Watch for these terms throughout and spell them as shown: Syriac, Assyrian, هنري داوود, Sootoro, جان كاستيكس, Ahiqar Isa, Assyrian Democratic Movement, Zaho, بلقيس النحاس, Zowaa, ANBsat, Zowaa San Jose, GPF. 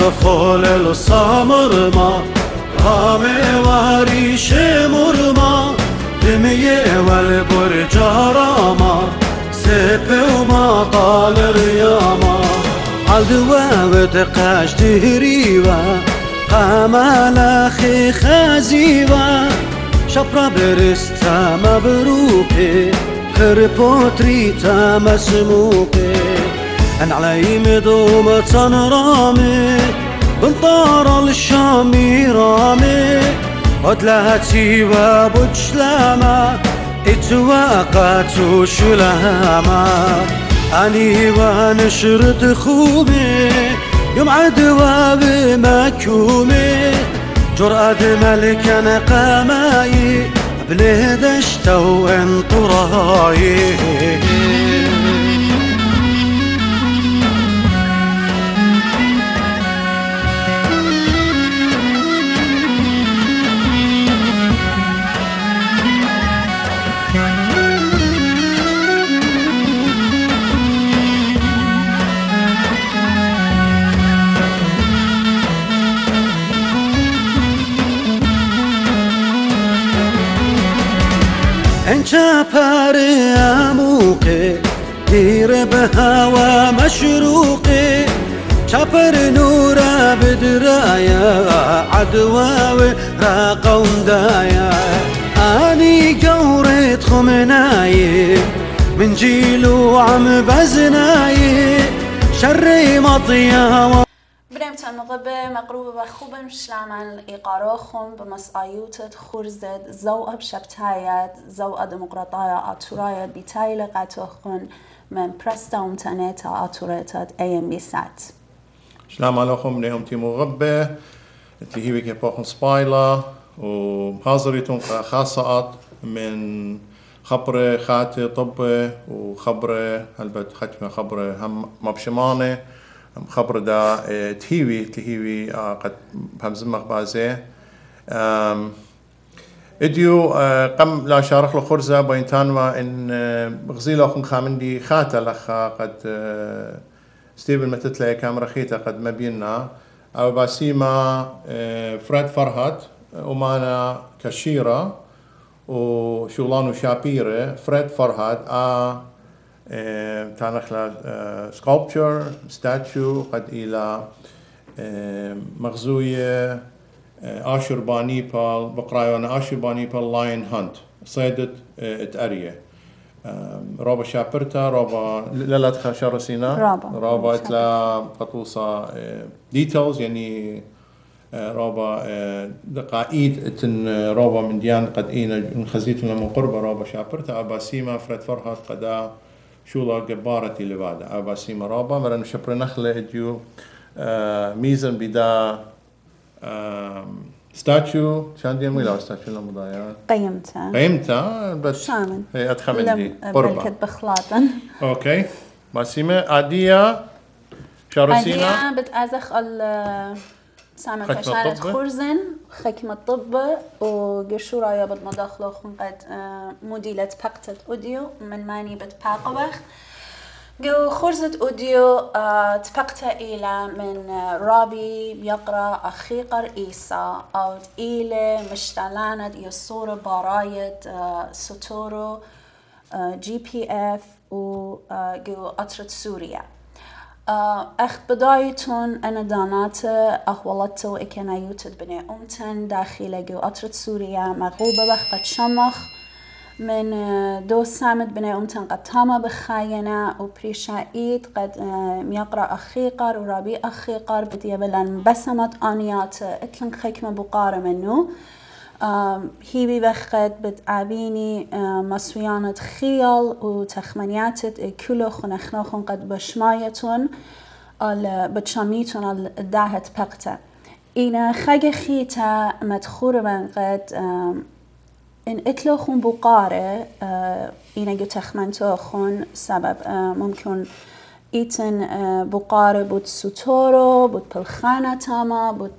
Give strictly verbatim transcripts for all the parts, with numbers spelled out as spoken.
بخول الصامر ما همه واریش مرما دمیه ول برجارا ما سپو ما طالر یاما عدوه و دقش دهری و قمال خی خزی و شبر برست مبروکه خرپوتری تمسموکه أن علي مدومة رامي بنطار الشامي رامي أدلهتي وبجلامة اتواقت شلامة أني ونشرت خومي يوم عدوى بمكومي جرأة ملكا قامي بلهدشت وانطراي انشاپر آموقه دیر به هوا مشروقه چپر نور بدرایا عدوا و را قوم دایا آنی جورت خمنایی من جیلو عم بزنایی شری مطیا بنامت النغبة مقروبة خوبة مش لعمل إيقاروخم بمسأيوتت خرزت زوء بشبتايت زوء ديمقراطية أطراية بتايلة قطوخن من برستاوم تانيتا أطرايتت أيام بيسات شلام عليكم نيومتي مغبة اللي هي بيكيبوخن سبايلة ومحاضرتهم خاصة من خبرة خاتي طب وخبرة هلبت ختمة خبرة هم مبشمانة خبر دا تهيوي تهيوي قد بهمزمخ بازي اديو قم لا شارخ لخرزة بينتانوا ان غزيلة اخن خامندي خاتا لخا قد ستيبل ما تتلاقي كام رخيتا قد ما بينا او باسيما فراد فرهد ومانا كشيرة وشغلانو شابيرة فراد فرهد ا تانخلا سكولبتشر ستاتيو قد إلى مغزوية آشر باني بال بقرايون آشر باني بال لاين هانت صيدت اتأرية رابا شابرتا رابا لا تخا شارسينا رابا رابا اتلا قطوصة ديتيلز يعني رابا دقائد اتن رابا من ديان قد إينا خزيتنا من قربة رابا شابرتا أبا سيما فرد فرهد قدا شو لا جبارتي لبعدها أبا سيما رابا مرن شبر نخلة اديو ميزن بدا ستاتيو شان ديال ميلا ستاتيو لا مضايا قيمتها قيمتها بس شامن هي اتخمندي قربة بركت بخلاطا اوكي أبا سيما عادية شارسينا عادية بتأزخ ال سامع فشانت خرزن خكمة الطب وقشورة يا بد مداخلة خنقد مديلة باقة أوديو من ماني بد باقوخ جو خرزة أوديو تبقت إلى من رابي يقرأ أخيقر إيسا أو إلى مشتلانت يصور براية سوتورو جي بي اف وجو أطرة سوريا أخ بدايتون أنا دانات أهولت وإكنايوت بني أمتن داخل جو أطرة سوريا مغوبة بخ قد شمخ من دو سامد بني أمتن قد تاما بخاينة وبريشايد قد يقرأ أخيقر ورابي أخيقر بدي بلن بسمت آنيات اتلن خيكمة بقارة منو هيبي بخد بتعبيني مسويانة خيال وتخمنيات كله خنخناخن قد بشمايتون بتشاميتون الدعهت بقتا إنا خاق خيتا مدخور من قد إن اتلوخون بقارة إنا جو تخمنتوخون سبب ممكن إيتن بقارة بود سوتورو بود بلخانة تاما بود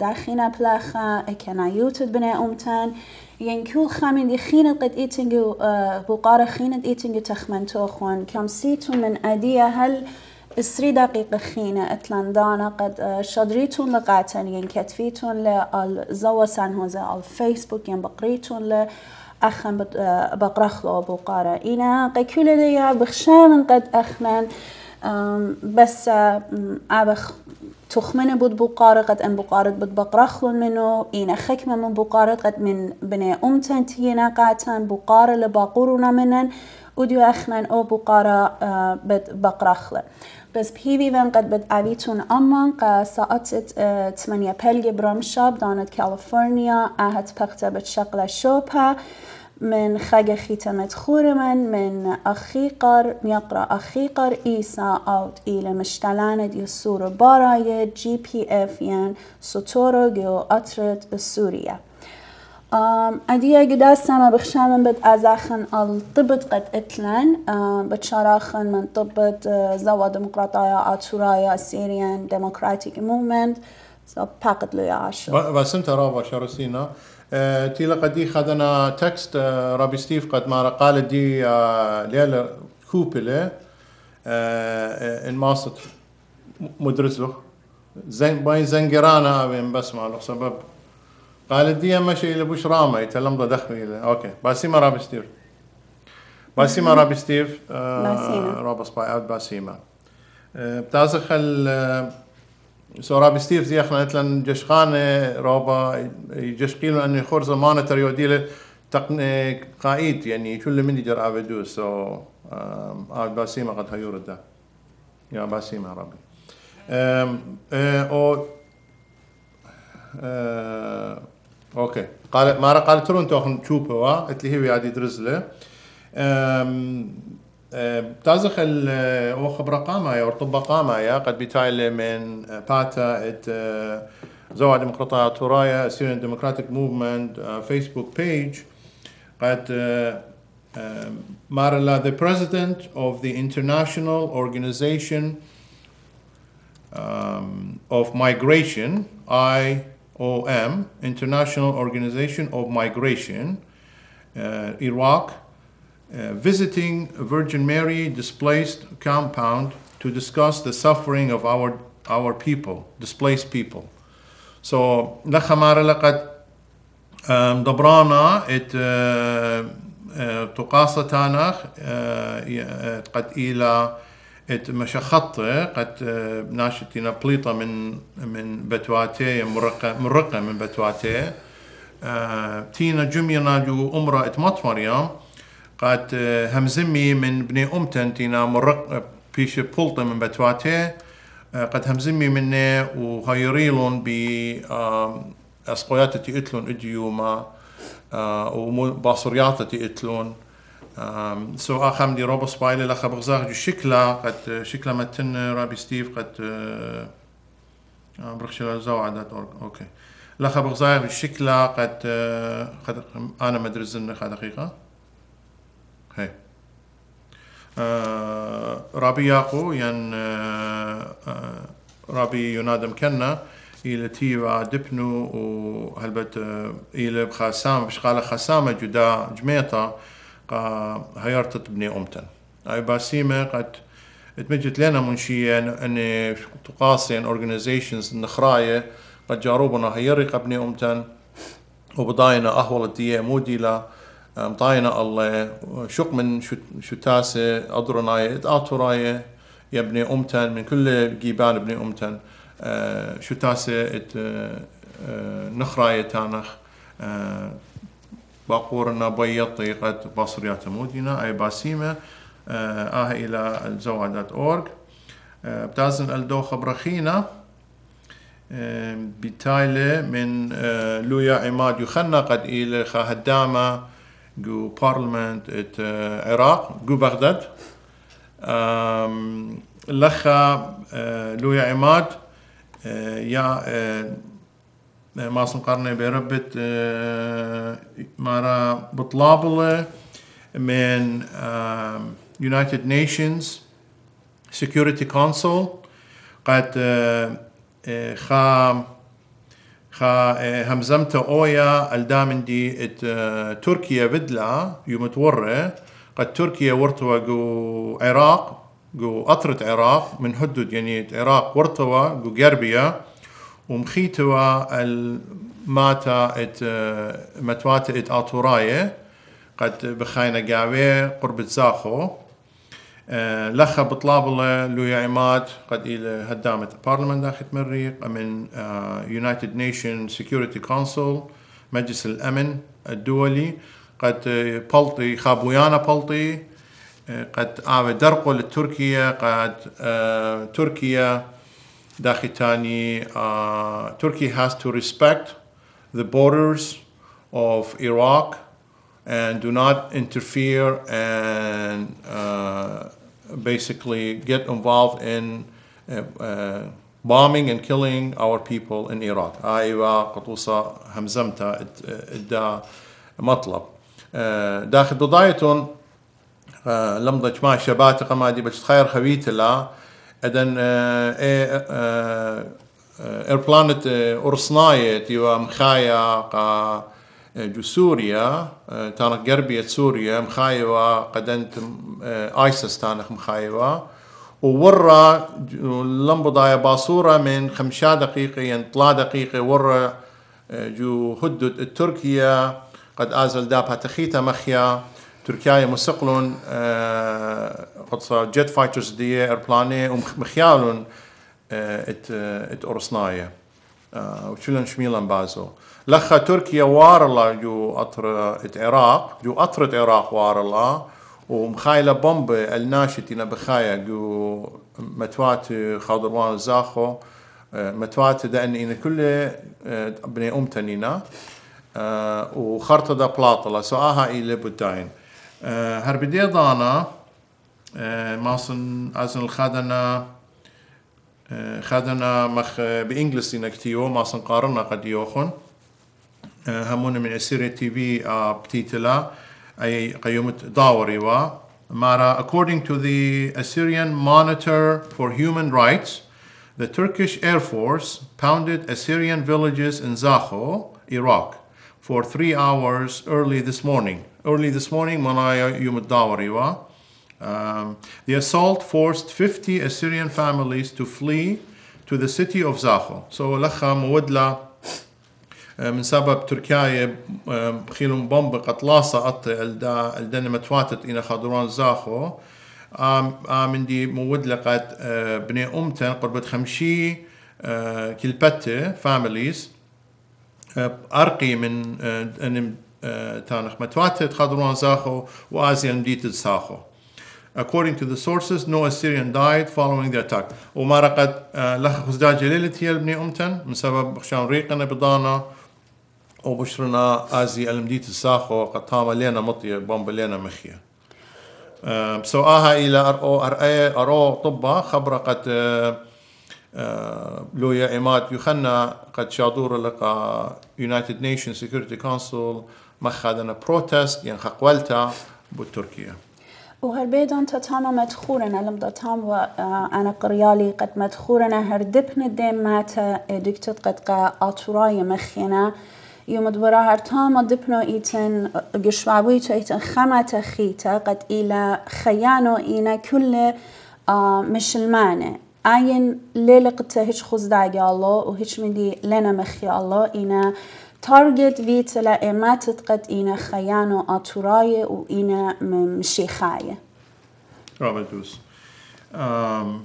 درخينة بلخة اكنا يوتد بني أمتن ينكو خامن دي خينة قد إيتن جو بقارة خينة إيتن جو تخمنتوخون كم سيتون من أدية هل اسري دقيقة خينة اتلندانا قد شدريتون لقاتن ينكتفيتون لزوا سنهوزة الفيسبوك ينبقريتون ل أخن بقرخلو بقارة إنا قكولة ديا بخشامن قد أخنن بس أبخ تخمن بود بقارة قد أن بقارة بود بقرخلون منو إنا خكمة من بقارة قد من بني أمتن تينا قاتن بقارة لباقورونا منن وديو أخنن أو بقارة بود بقرخلة بس بهیوی ون قد بدعویتون امان قد ساعت ثمانية پلگ برامشاب داند کالیفرنیا اهت پخته بد شقل شوبه من خاق خیته مدخور من من اخیقر میقرا اخیقر ایسا آود ایل مشتلاند یو سور بارای جی پی اف یعن سوتورو گو اترد سوریه أدية قداسة ما بخشامن بد أزاخن الطبط قد اتلن بتشاراخن من طبط زوا ديمقراطية أتورايا Assyrian Democratic Movement باقت ليا عشر بس انت رابع شارسينا تيلا قد دي خذنا تكست رابي ستيف قد ما قالت دي ليلة كوبلة إن ماصت مدرس له زين باين زنجرانا بين بس ما له سبب قالت دي ماشي إلى بوش راما يتلمضة دخلي إلى أوكي باسيما رابستيف باسيما رابستيف رابس بايات باسيما بتازخ ال سو رابستيف زي أخنا نتلن جشخانة رابا يجشقيلون أنه يخور زمانة تريوديلة تقني قائد يعني كل من يجر أبدو سو آد باسيما قد هيورد ده يا باسيما رابي أو اوكي قال ما قالت لهم توخن تشوبوا قلت لي هي قاعد يدرزله بتازخ او خبره قامه يا ارطبه قامه يا قد بتايل من باتا ات زواد ديمقراطيه تورايا سيريان ديمقراطيك موفمنت فيسبوك بيج قد مارلا ذا بريزيدنت اوف ذا انترناشونال اورجانيزيشن اوف مايجريشن اي O M, International Organization of Migration, uh, Iraq, uh, visiting Virgin Mary displaced compound to discuss the suffering of our our people, displaced people. So, لخمارة لقد ضبرانا ات تقاصتانا قد إلى ات مشخطة قد ناشتنا بليطة من من بتواتي مرقة مرقة من بتواتي تينا جمينا جو أمرا ات مطمريا قد همزمي من بني أمتن تينا مرقة بيش بلطة من بتواتي قد همزمي مني وهيريلون ب أسقيات تيتلون إديوما وباصريات تيتلون سو أخم دي روبوس بايلي لخا بغزاخ جو شكلا قد شكلا متن رابي ستيف قد برخشلا زو عدد اوكي لخا بغزاخ جو شكلا قد أنا مدرزن خا دقيقة هي رابي ياقو ين رابي ينادم كنا إلى تيوا دبنو وهلبت إلى بخاسام بشقالة خسامة جدا جميطة هيرتت بني أمتن أي باسيمة قد اتمجت لنا منشية أن تقاصين organizations النخراية قد جاروبنا هيرق بني أمتن وبضاينا أهول الدية موديلا مطاينا الله شق من شتاسة أضرناية اتآتوراية يا بني أمتن من كل جيبان بني أمتن شتاسة ات نخراية تانخ باقورنا بيض طريقة بصريات مودينا أي باسيمة آه إلى الزوا دوت أورج. بتازن الدو خبرخينا بتايلة من لويا عماد يخنا قد إلى خهدامة جو بارلمنت ات عراق جو بغداد لخا لويا عماد يا ما صنقرنا بربت مرة بطلابله من United Nations Security Council قد خا خا همزمته اويا الدامن دي تركيا بدلا يمتوره قد تركيا ورتوا جو عراق جو قطرة عراق من حدود يعني عراق ورتوا جو جربيا ومخيتوا الماتا ات متواتا ات اطورايه قد بخاينا قاوي قرب زاخو لخا بطلابله لويا عماد قد إلى هدامة البرلمان داخل مريق من United Nations Security Council مجلس الأمن الدولي قد بلطي خابويانا بلطي قد آوى درقو لتركيا قد تركيا داخل تاني Turkey has to respect the borders of Iraq and do not interfere and uh, basically get involved in uh, uh, bombing and killing our people in Iraq. أيوة قطوسة همزمتها إدا مطلب داخل ضدايتون لمضج مع شبات قمادي بس خير خويت لا إذن إيربلانت أرصناية تيوا مخايا قا جو سوريا تانك قربية سوريا مخايوة قدنت آيسس تانك مخايوة وورا لنبضايا باصورة من خمسة دقيقة يعني ثلاث دقيقة ورا جو هدد التركيا قد آزل دابها تخيتا مخيا تركيا مسقلون قدصة جيت فايترز دي إيربلاني ومخيالون ات ات أرسنايا وشلون شميلان بازو لخا تركيا وارلا جو قطر العراق جو قطر العراق وارلا ومخايله بومبه الناشتين بخايا جو متوات خضروان زاخو متوات دان كل بني ام تنينا وخرطه دا بلاطه سواها الى بوتاين هربدي ضانا ماصن ازن الخدنا خدنا مخ بانجلس نكتيو ماصن قارنا قد يوخن همون من أسيريا تي في بتيتلا أي قيومة داوري و مارا according to the Assyrian monitor for human rights the Turkish Air Force pounded Assyrian villages in Zaho, Iraq for three hours early this morning early this morning مانا يوم داوري و the assault forced fifty Assyrian families to flee to the city of Zaho so لخا مودلا من سبب تركيا خيلهم بومب قطلاصه قط الدني متواتت إلى خضران زاخو من دي مود لقد بني امتن قربة خمشي كلبته فاميليز ارقي من ان تاريخ متواتت خضران زاخو وازيان ديت زاخو according to the sources no Assyrian died following the attack وما رقد لخ خزدا جليلت هي بني امتن من سبب خشان ريقنا بضانا وبشرنا ازي المديت الساخو قطامه لنا مطيه بومب لنا مخيه بسواها الى ار او ار اي ار او طبه خبره قد لويا عماد يخنا قد شادور لقى United Nations Security Council مخذنا بروتست يعني خقولتها بالتركيا وهالبيدان تتاما مدخورنا لم تتام وأنا قريالي قد مدخورنا هردبنا ديم ماتا دكتور قد قا أطراي مخينا يوم دوراها تاما دبنو إيتن جشوابيتو إيتن خمتا خيتا قد إلى خيانو إينا كل مشلمانة أين ليلة قد هيش خزداقي الله وهيش مدي لنا مخي الله إينا تارجت فيت لأماتت قد إنا خيانو أطراية وإنا مشيخاية. رابطوس. Um,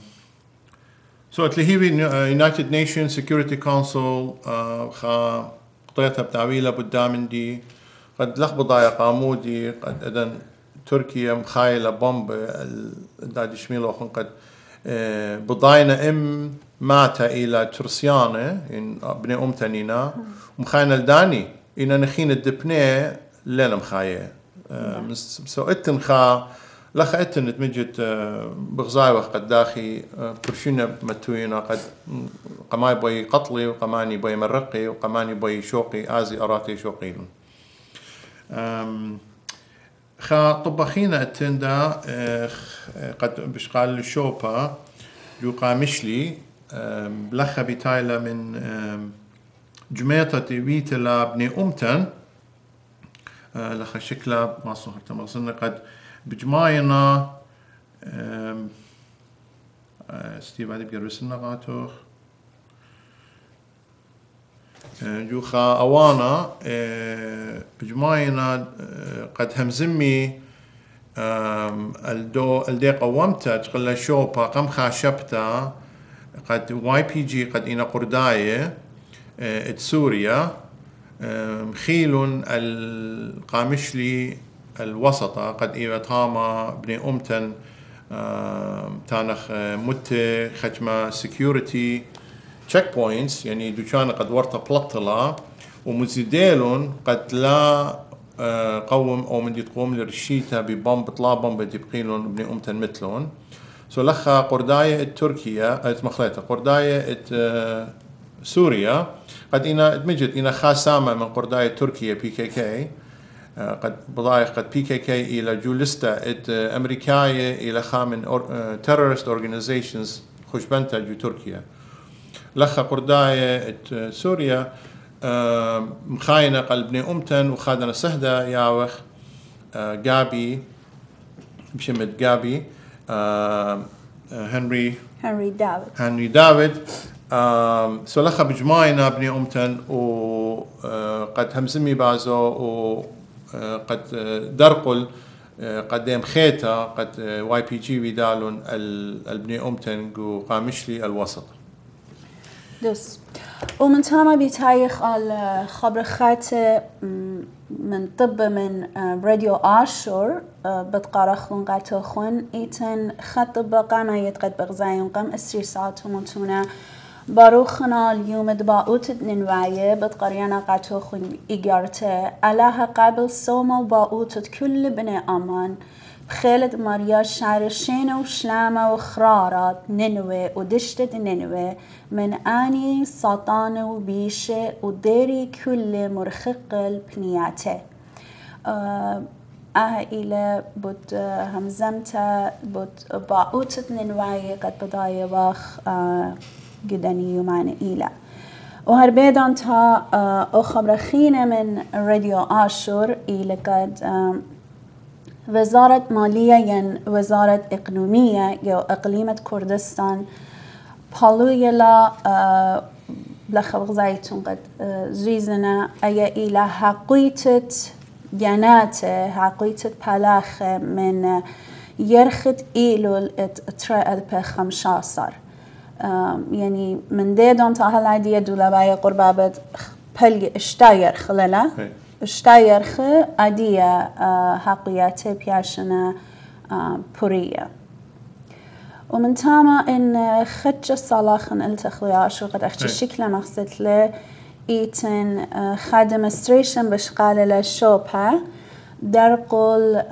so at Lehivi uh, United Nations Security Council uh, خا قطعتها بتعويلة بدامن دي قد لخبطه يا قامودي قد اذن تركيا مخايله بومبه دادشميلو قد بضاينه ام ماتا الى ترسيانه ابن ام تنينا مخاينه لداني ان نخين الدبنه لنا مخايه مسوئت مخا لخأت نتمجت بغزاي وقد داخي برشينا متوينا قد قماي بي قتلي وقماني بي مرقي وقماني بي شوقي آزي أراتي شوقين خا طبخينا التندا قد بشقال شوبا يوقع مشلي لخا بتايلا من جميطة بيتلا بني أمتن لخا شكلا ما صهرت مغصنا قد بجماعنا استيف عادي بجرس النقاطوخ جوخا أوانا بجماعنا قد همزمي الدو الدي قومتا تقلا شوبا قم خاشبتا قد واي بي جي قد إنا قرداية سوريا مخيل القامشلي الوسطة قد إيواتاما بني أمتن تانخ مت ختمة سكيورتي تشيك بوينتس يعني دوشان قد ورطة بلطلة ومزيديلون قد لا قوم أو من دي تقوم لرشيتا ببومب طلا بومب تبقيلون بني أمتن مثلون سو لخا قرداية تركيا اتمخليتها قرداية سوريا قد إنا ادمجت إنا خاسامة من قرداية تركيا بي كي كي قد بضايق قد بي كي كي الى جولستا ات امريكايه الى خامن تيرورست اورجانيزيشنز خشبنتا جو تركيا لخا قردايه ات سوريا مخاينه قلبني امتن وخادنا سهده ياوخ جابي بشمت جابي هنري هنري داوود هنري داوود سو لخا بجماينا بني امتن وقد همزمي بازو و قد درقل قدام خيتا قد واي بي جي بدالون البني أمتن جو قامشلي الوسط دوس ومن تاما بتاريخ الخبر خاتة من طب من راديو آشور بتقارخون قاتوخون ايتن خطب قاما يتقد بغزايون قام اسري ساعتهم ومتونا باروخنا اليوم دباؤت ننواية بتقرينا قاتوخن إجارته ألاها قبل سوما وباؤت كل بني أمان بخيلة ماريا شعر شينة وشلامة وخرارات ننوي ودشتة ننوي من آني ساطانة وبيشة وديري كل مرخق البنياته أه آه إلى بود همزمتا بود باؤت ننواية قد بداية واخ أه جداني ومعنى إيلا وهربيدان تا أخبرخينا من راديو آشور إلى قد وزارة مالية ين وزارة إقليمية يو إقليمة كردستان بالويلا بلخبق زيتون قد زيزنا أي إلى حقيقة جنات حقيقة بلاخ من يرخد إيلول ترى خمسة عشر يعني من ديدون تاهل عادية دولاباية قربابة بلغ اشتاير خلاله اشتاير خ عادية حقياتي بياشنا بورية ومن تاما ان خدش الصلاخن التخويا شو قد اختي شكله مقصد له ايتن خادم ستريشن بشقالة للشوبها درقل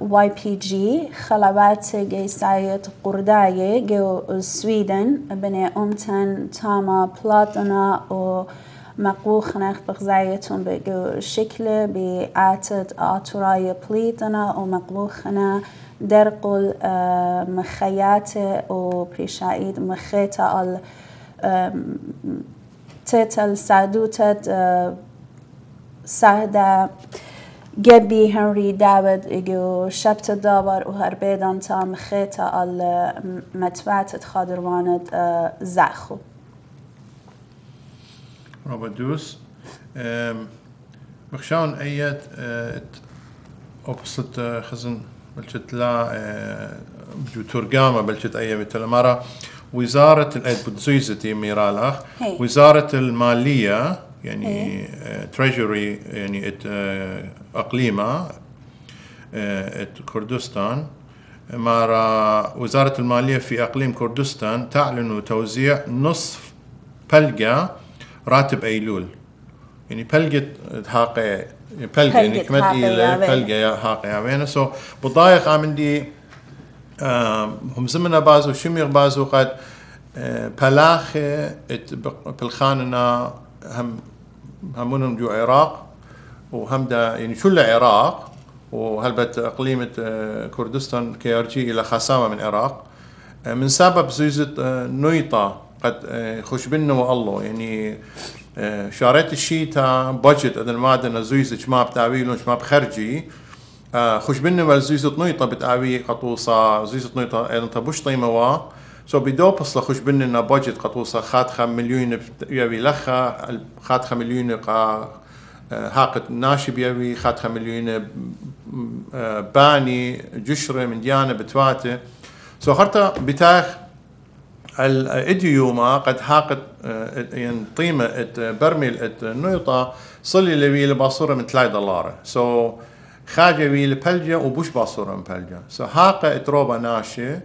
واي بي جي خلابات جيساية قرداية جو السويدن بني أمتن تاما بلاطنا ومقوخنا بغزايتهم بجو شكل بعاتد آتوراية بليطنا ومقوخنا درقل مخيات وبرشايد مخيطة تتل سعدوتة سعدة جبي هنري داود اجو شبت داور وهربيدان تام خيطة المتواتة خادروانة زاخو رابا دوس بخشان ايات اوبسط خزن بلشت لا بجو ترقامة بلشت ايات بتلمارة وزارة الايات بتزويزتي ميرالخ وزارة المالية يعني تريجري يعني اقليمه كردستان مع وزارة المالية في اقليم كردستان تعلن توزيع نصف بلقة راتب ايلول. يعني بلقة هاقي بلقة يعني كمد إيلة بلقة هاقي عمينة سو بضايق عمندي هم زمنا بازو شميغ بازو قد بلاخي بالخاننا هم همونهم جو عراق وهم دا يعني شو العراق وهلبت اقليمة كردستان كيرجي الى خسامة من العراق من سبب زيزة نويطة قد خوش بنا والله يعني شارات الشيتا بجت اذن ما عندنا زيزة ما بتعويلون ما بخرجي خوش بنا زيزة نويطة بتعوي قطوصة زيزة نويطة ايضا تبوش طيموا سو بدو بصلا خوش بنا بجت قطوصة خاتخة مليون يبي لخة خاتخة مليون قا هاقت ناشب يبي خاتخة مليون باني جشرة من ديانة بتواتي سو خرطة بتاخ الاديوما قد هاقت يعني طيمة برميل نويطة صلي لبي لباصورة من ثلاثة دولار سو خاجة بي لبلجة وبوش باصورة من بلجة سو هاقة اتروبة ناشي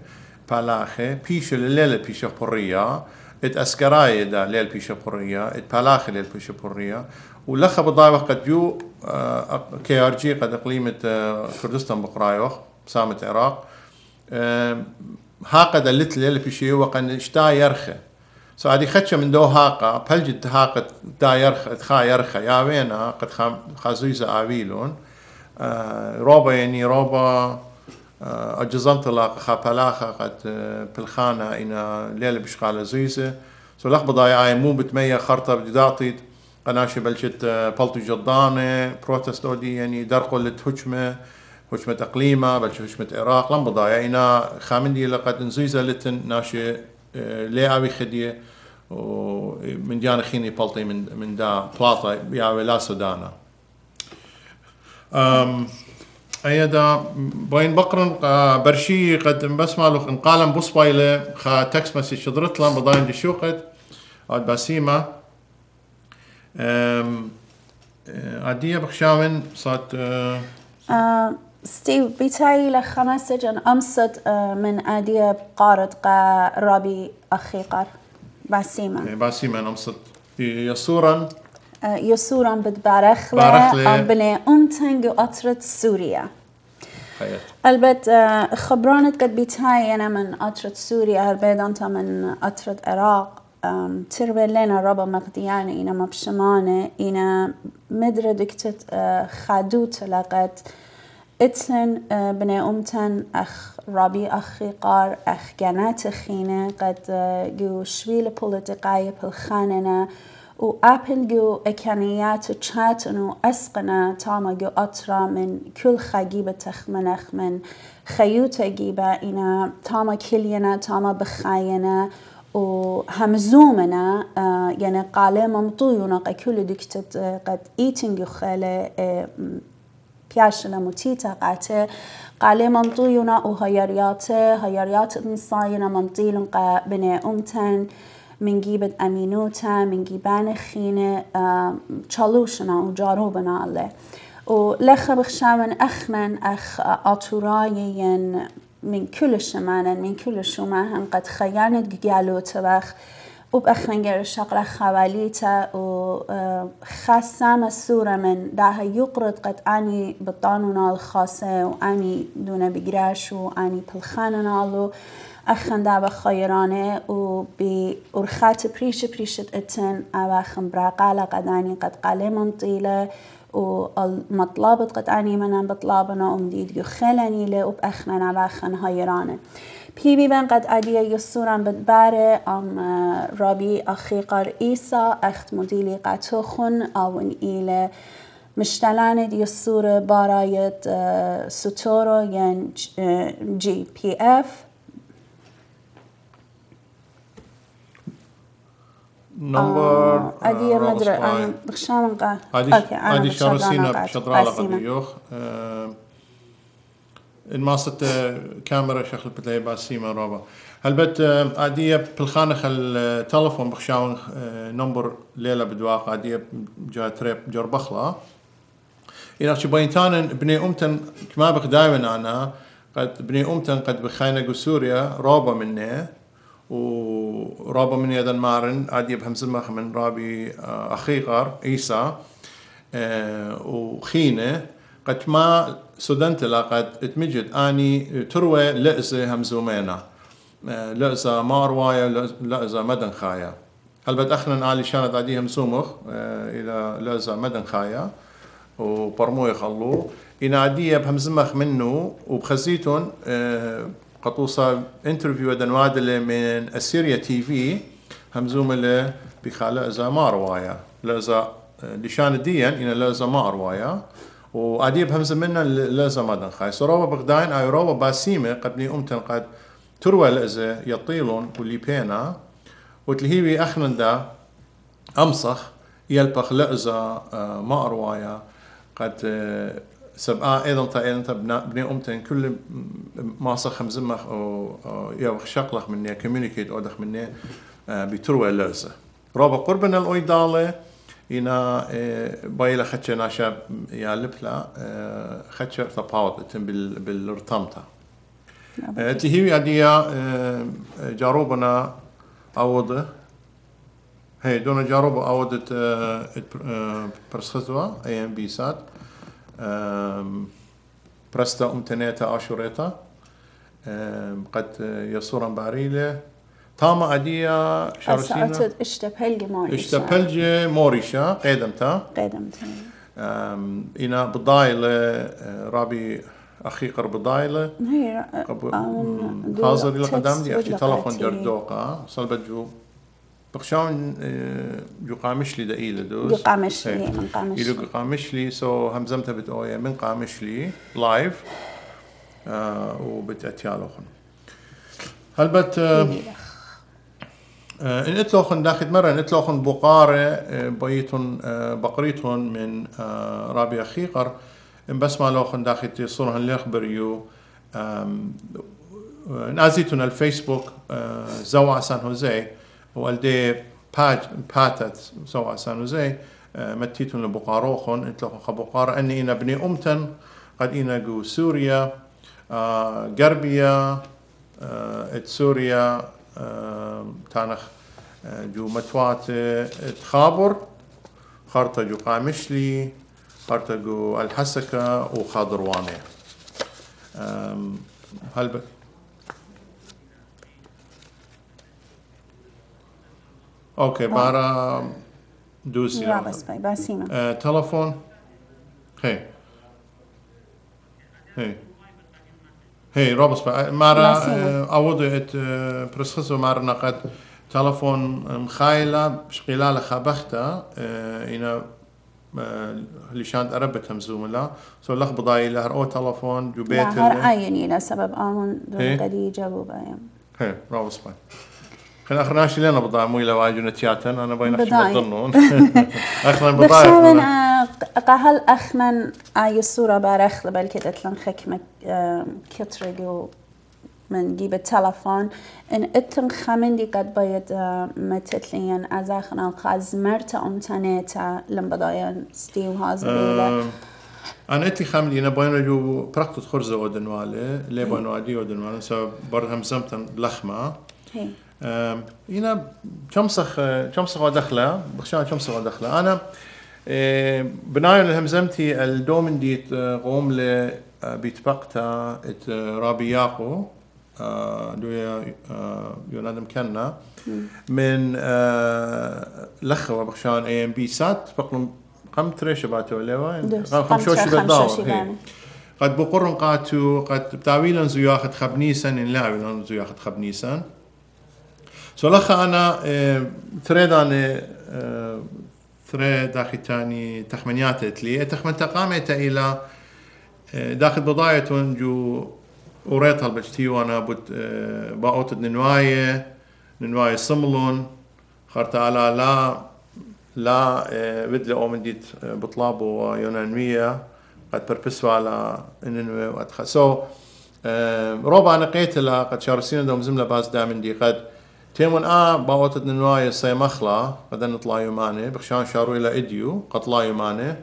بالاخي بيشو لليلة بيشو بورية ات اسكراي دا ليل بيشو بورية ات بالاخي ليل بيشو بورية ولخ بضايق قد جو كي ار جي قد اقليمة كردستان بقرايوخ سامة العراق هاقة دلت ليل بيشي وقن اشتا يرخي سو عادي خدشة من دو هاقة بلجت هاقة دا يرخي اتخا يرخي يا وينا قد خازويزة آويلون روبا يعني روبا أجزمت لاق خابلاخة قد بالخانة إن ليلة بشغالة زويزة سو لخ بضايعاي مو بتمية خرطة بدي داطيد قناشي بلشت بلطو جضانة بروتست أودي يعني درقلت هجمة هجمة أقليمة بلش هجمة عراق لم بضايع إن خامندي لقد نزويزة لتن ناشي ليعوي خدية ومن ديانا خيني بلطي من من دا بلاطة يعوي لا سودانا أم أيضا بين بقرن برشي قد بس مالوخ انقالم بصبايلة خا تكس مسج شضرت لهم بضاين دي شوقت عاد باسيمة عادية بخشاون صارت ستيف بيتاي لخمسة جن أمسد من عادية بقارد قا رابي أخيقر باسيمة باسيمة أمسد يسورا يسورا بدبارخلة قبل أمتنج وأطرة سوريا. البت خبرانة قد بيتهاي أنا من أطرة سوريا البت أنت من أطرة العراق تربي لنا ربا مقديانة إنا مبشمانة إنا مدرة دكتت خادوت لقد اتلن بني أمتن أخ ربي أخي قار أخ جنات خينة قد جو شويل بوليتيقاية بالخاننا و أبن جو إكانيات تشاتن و أسقنا تاما جو أطرا من كل خاجيبة تخمنخ من خيوت جيبة إنا تاما كلينا تاما بخاينا و همزومنا يعني قالي ممطويونا كل دكتت قد إيتن جو خالي بياشنا متيتا قاتي قالي ممطويونا و هيارياتي هياريات إنساينا ممطيلن قا بني أمتن من جيبة أمينوتا من جيبان خينة تشالوشنا وجاروبنا الله ولخ بخشاون أخمن أخ أطورايين من كل شمانا من كل شماهم قد خيانت جالو تبخ وبأخمن جر شقرة خواليتا وخسام السورة من داها يقرد قد أني بطانونا الخاصة وأني دون بجراش وأني بلخاننا الله أخن دعوة خيرانه و بأرخات بريش بريشت اتن أواخن براقالة قد أني قد قلي منطيلة و المطلبت قد أني منن بطلابنا أمديد يخلني له و بأخمن أواخن هيرانه بي بيبن قد أدية يسورا بدباره أم ربي أخيقر إيسا أخت مديلي قطوخن أو إن إيله مشتلانت يسور بارايت سوتورو ين جي بي اف نمبر ادي مدري انا بخشام قا اوكي انا شارسينا بشطرالة قديوخ الماسة كاميرا شخل بتلاقي باسيمة رابا هلبت عادية بالخانخ التلفون بخشاون نمبر ليلة بدواق عادية جا تريب جربخلا إذا شبينتان بني أمتن كما بق دائما أنا قد بني أمتن قد بخينا جو سوريا رابا مني ورابا مني هذا المارن عادية بهمز المخ من رابي أخيقر عيسى وخينة قد ما سودنتلا قد اتمجد أني تروي لأزة همزومينا لأزة ماروايا لأزة مدن خايا هل بدأخنا على شانت عادية همزومخ إلى لأزة مدن خايا وبرمو يخلو إن عادية بهمزمخ منه وبخزيتون قطوصة انترفيو دن وادلة من أسيريا تي في همزومة بخالة أزا ماروايا لأزة لشان ديان إن لأزة ماروايا وعادية بهمزة منه لأزة مدن خاي سروبة بغداين أي روبة باسيمة قبني أمتن قد تروى لأزة يطيلون واللي بينا وتلهيبي أخنن دا أمسخ يلبخ لأزة ماروايا قد سبعة أيضاً تا أيضاً بني أمتين كل ماسخ خمزمخ أو يا شقلخ مني كوميونيكيت أودخ مني بتروى لأزة رابع قربنا الأويدالة إنا بايلا خدشة ناشا يا لبلا خدشة ثباوت بال بالرتمتة تهيوي عديا جاروبنا أوضة هي دونا جاروبا أودت برسختوا أي إم بي سات برستا أمتناتا عشريتا قد يصورا باريلة تاما عديا شارسينا أساعتت اشتبهلجي موريشا اشتبهلجي موريشا قيدمتا قيدمتا إنا بضايلة رابي أخيقر بضايلة هي حاضر إلى قدام دي أختي تلفون جردوقة صلبت جو بخشون جو قامشلي دقيلة دوس جو قامشلي من قامشلي يلو قامشلي سو همزمتها بتقوية من قامشلي لايف وبتأتيالوخن هل بت انتلوخن داخل مرة انتلوخن بقارة بيتون بقريتون من رابي أخيقر بس ما لوخن داخل تصورهن اللي أخبريو نازيتون الفيسبوك زوعة سان هوزيه والدي بات باتت سوا سانوزي متيتون لبقاروخن انتلوخن بقار اني انا بني امتن قد انا جو سوريا غربيا ات سوريا تانخ جو متوات تخابر خرطة جو قامشلي خرطة جو الحسكة وخاضرواني هل اوكي بارا دوسي لا بس باي باسيمه آه، تلفون هي هي هي روبس مارا اودت آه، برسخسو مارا نقد تلفون مخايله شقيله خبخته آه، انا آه، لشان قربت همزومله سو لخ بضاي لهر او تلفون جو بيت عيني لا سبب امن قد جابوا ايام هي روبس باي خلينا اخر ناشي لنا بضاعة مو إلى واجونا تياتن أنا باين أخشي بضنون أخنا بضاعة بخشاونا قهل أخنا آي الصورة بارخل بل كده تلنخك كترقو من جيب التلفون إن اتنخمن دي قد بايد متتلين أزاخنا القاز مرتا أمتانيتا لنبضاين ستيو هازبيلة أنا أتلي خامل أنا باين رجو براكتو تخرزة ودنوالي لي باين وادي ودنوالي سو برد همزمتن لخمة هي هنا كم صخ كم صخ ودخله بخشان كم صخ ودخله أنا بناء همزمتي الدومن ديت قوم ل بيتبقتا ات رابي ياقو دويا يونادم كنا من لخوا بخشان اي ام بي سات بقلم قم تريش باتو لوين قم شو شو بداو قد بقرن قاتو قد بتعويلا زو ياخد خبنيسا نلاعب زو ياخد خبنيسا سولخ أنا تريد أنا تريد داخل تاني تخمنيات إتلي تخمن تقامت إلى داخل بضاعة جو أوريتها البشتي وأنا بت باقوت ننواية ننواية صملون خرت على لا لا بدل أومن ديت بطلابه يونانية قد بربسوا على إنه وأدخل سو ربع نقيت لها قد شارسين دوم زملة باز دامن دي قد تيمون آ باوتت نواية صي مخلا قد نطلع يمانه بخشان شارو إلى إديو قطلا يمانه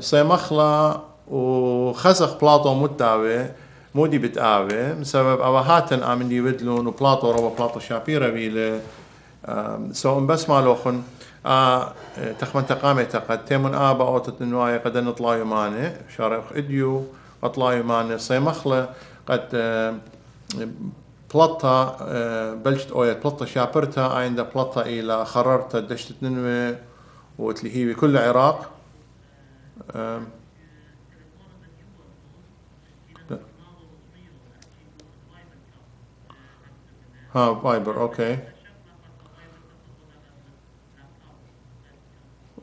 صي مخلا وخسخ بلاطو متعبة مودي بتعبة بسبب أوهاتن آمن دي بدلون وبلاطو ربع بلاطو شابيرة بيله سوون بس مالوخن آه تخمن تقامي تقد تيمون آ باوتت نواية قد نطلع يمانه شارخ إديو اطلع يمانه صي مخله قد بلطة بلشت اويل بلطة شابرتها عند بلطة الى خررتها دشت ننوي وتلهيبي كل العراق ها فايبر اوكي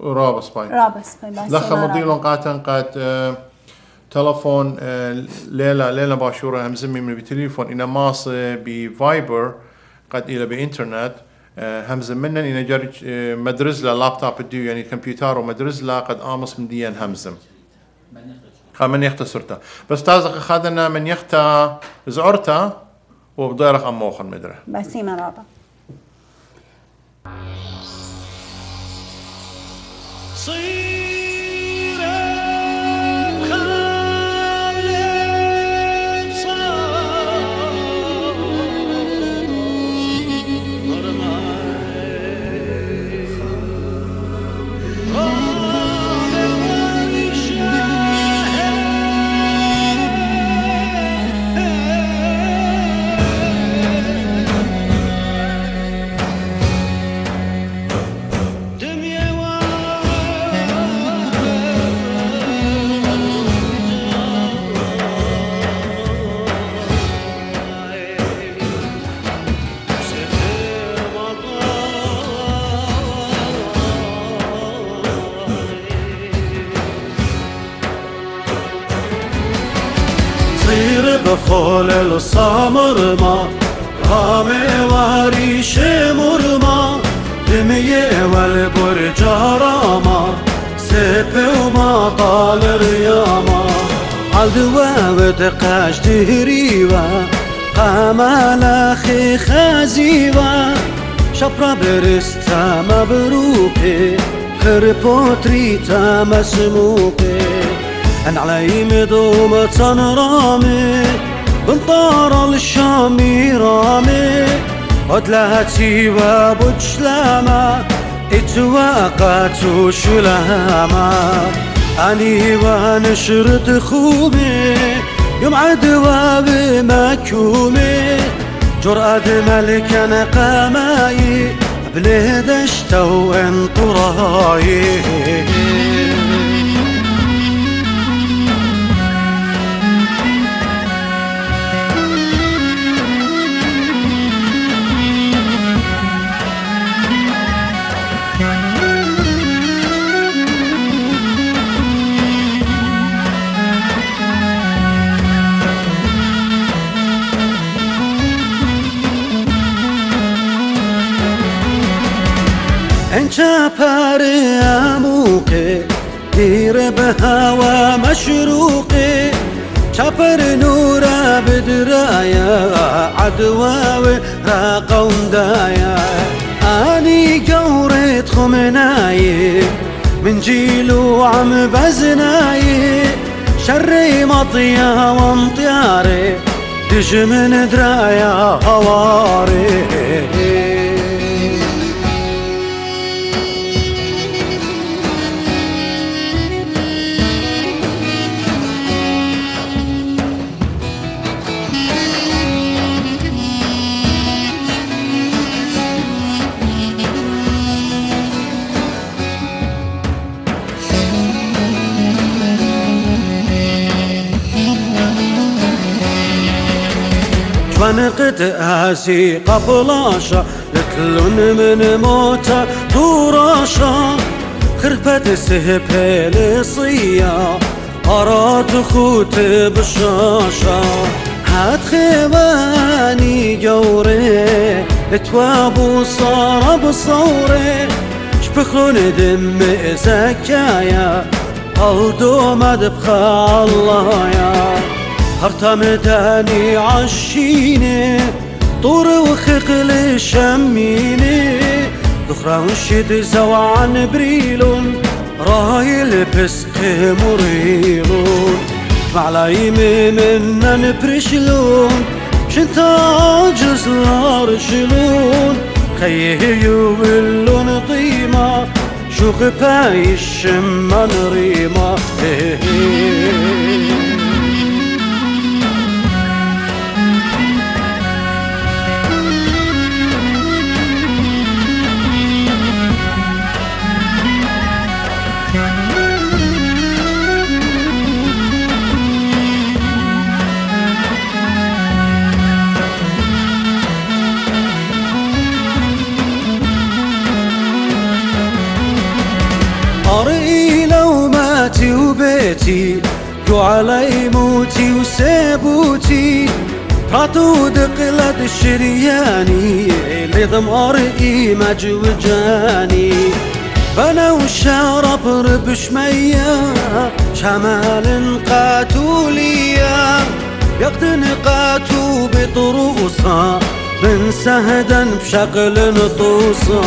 رابس باي رابس باي لخ مضيلون قاتن قد تلفون ليلى ليلى باشوره هم زمي من بتليفون إنا ماص بفايبر قد إلى بإنترنت هم زمنا إنا جرج مدرزلا لابتوب ديو يعني كمبيوتر ومدرزلا قد آمص من ديان همزم من يخت سرته بس تازق خذنا من يخت زعرته وبضيرخ أموخن مدري بس هي مرابة خول الصامر ما قامي واريش مرما دميه والبرجارة ما سيبه وما طال رياما عدوة ودقاش تهريوة قاما لاخي خازيوة شبرا برستا مبروكي خربو تريتا مسموكي أن علي مدومة رامي بنطار الشامي رامي أدلهتي وبجلامة اتواقاتو شلامة أني ونشرت خومي يوم عدوى بمكومي جرأة ملكا قاماي بلهدشتو انطراي شابري أموقي دير بهوا مشروقي شابر نورا بدرايا عدواوي راقون دايا أني قوري تخمناي من جيلو عم بزناي شري مطيا وامطياري دجمن درايا هواري فنقت آسي قبلاشا لتلون من موتا توراشا خربت سهبه لصيا أرات خوت بشاشا هات خواني جوري اتوابو صار بصوري شبخون دم زكايا قلدو مدبخا الله يا هرتمتاني عالشيني طور وخقل شميني ذخرا وشد زوعا بريلون راي البسق مريلون معلايم منا نبرشلون شنت عجز لارشلون خيه يولون طيما شو غباي الشما نريما جو علي موتي وسابوتي راتو دقلة الشرياني اللي ضمار إيمج وجاني بنا وشارب ربش ميا شمال قاتوليا يقدن قاتو بطروسا من سهدا بشغل طوسا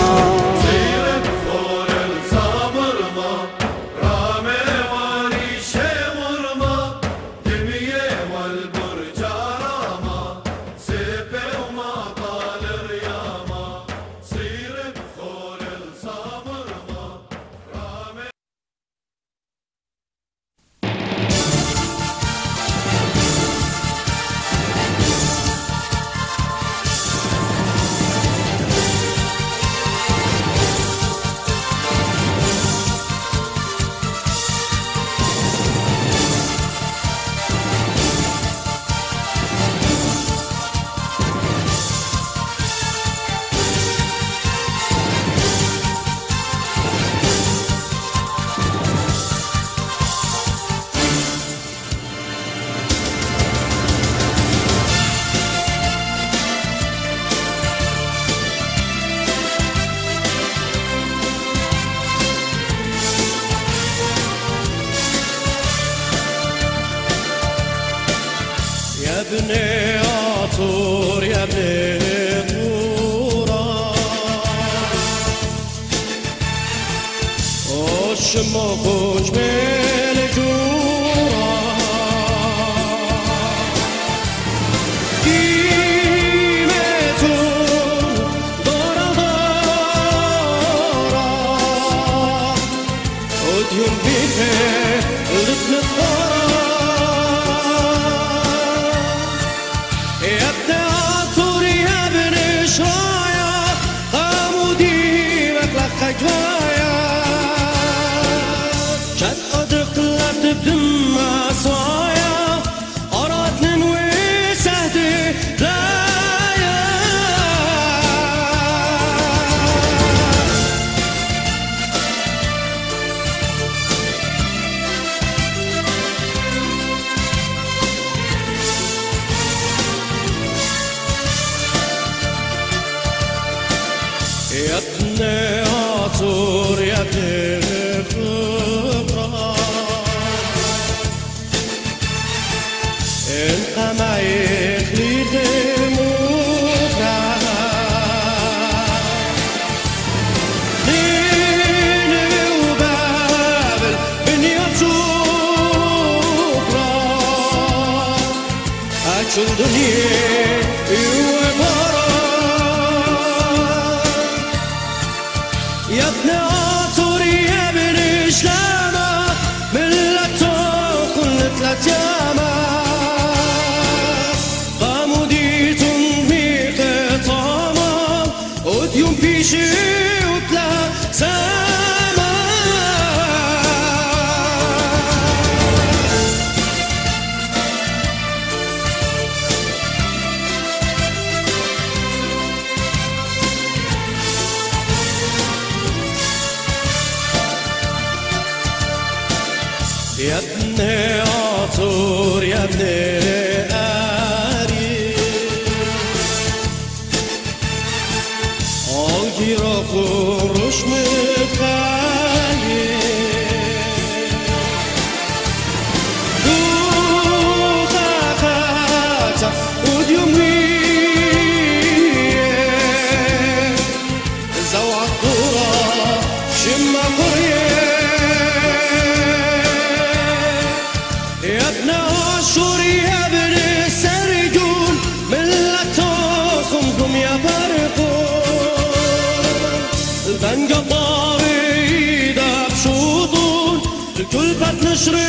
تلفت نشري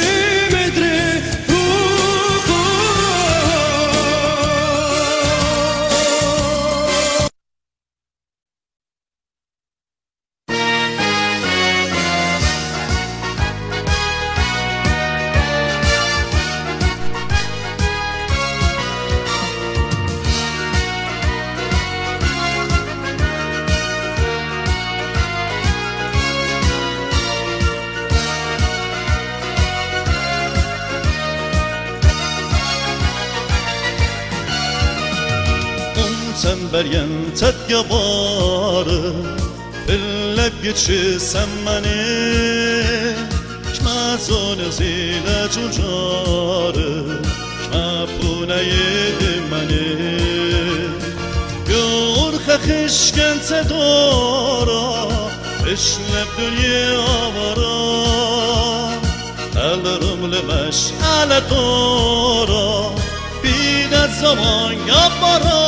مدري مريم تتجبار اللي بيتشي سماني شما زون زيلة جوجار شما بونا يدماني يور خخش كنت دورا اشنب دنيا ورا الرم لمش على دورا بين الزمان يبرا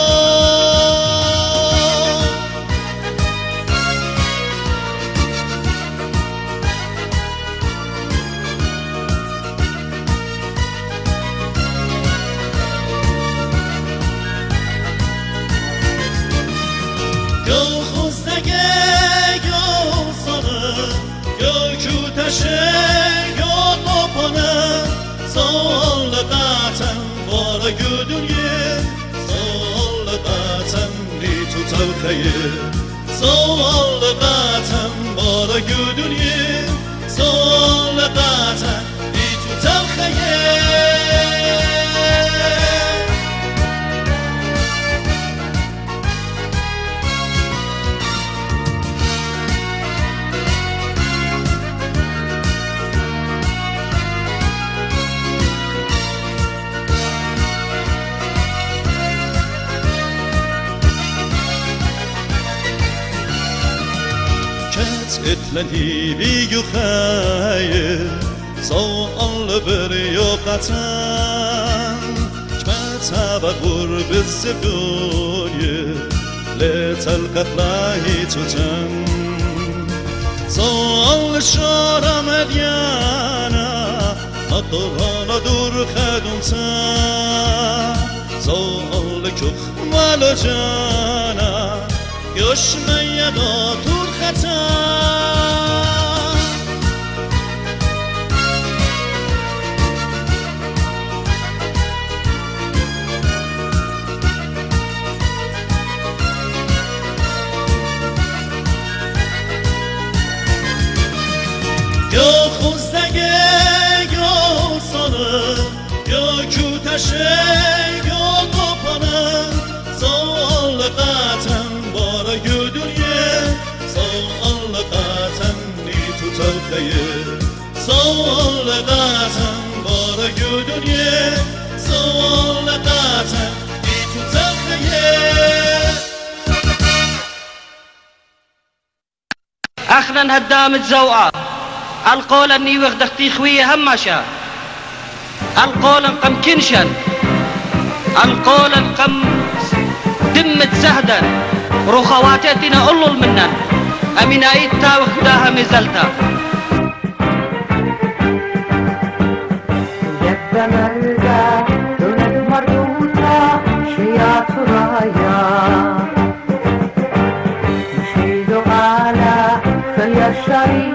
Zowaa bara gülünye Zowaa itutal اتلني بيجو خايل صو الله بريو قطن جمعتها بغرب الزبوني لتلقى فلاهي تتن صو الله شارة مديانة مطرها ندور خدمتها صو الله كخ مالو جانا يشمي يدا تور خطا یا خوزدگه یا سانه یا کوتشه یا قپانه زال قطن بارا گدونیه زال قطن نی تو تلقیه زال قطن بارا گدونیه زال قطن نی تو تلقیه اخرن هدام الزوعه القول اني وخد اختي خويه همشا القول انقم كنشن القول انقم دمت زهدا رخواتاتنا قلل منا امين ايتا وخداها مزلتا يبدملدا دونك مردودا شيا ترايا شيدو على خليا الشريك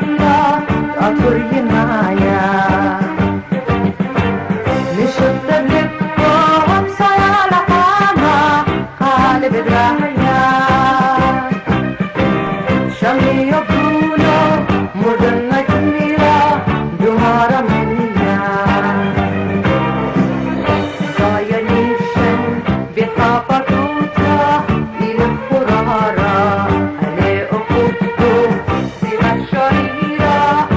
أطري معايا نشد بلبه وبصايا لقامة قالب الرعية شمي يبدوله مدنة جميلة دمارة منية صايا نيشن بحابة توتا إلى القرارة ألاقوا خدته سيرة الشريعة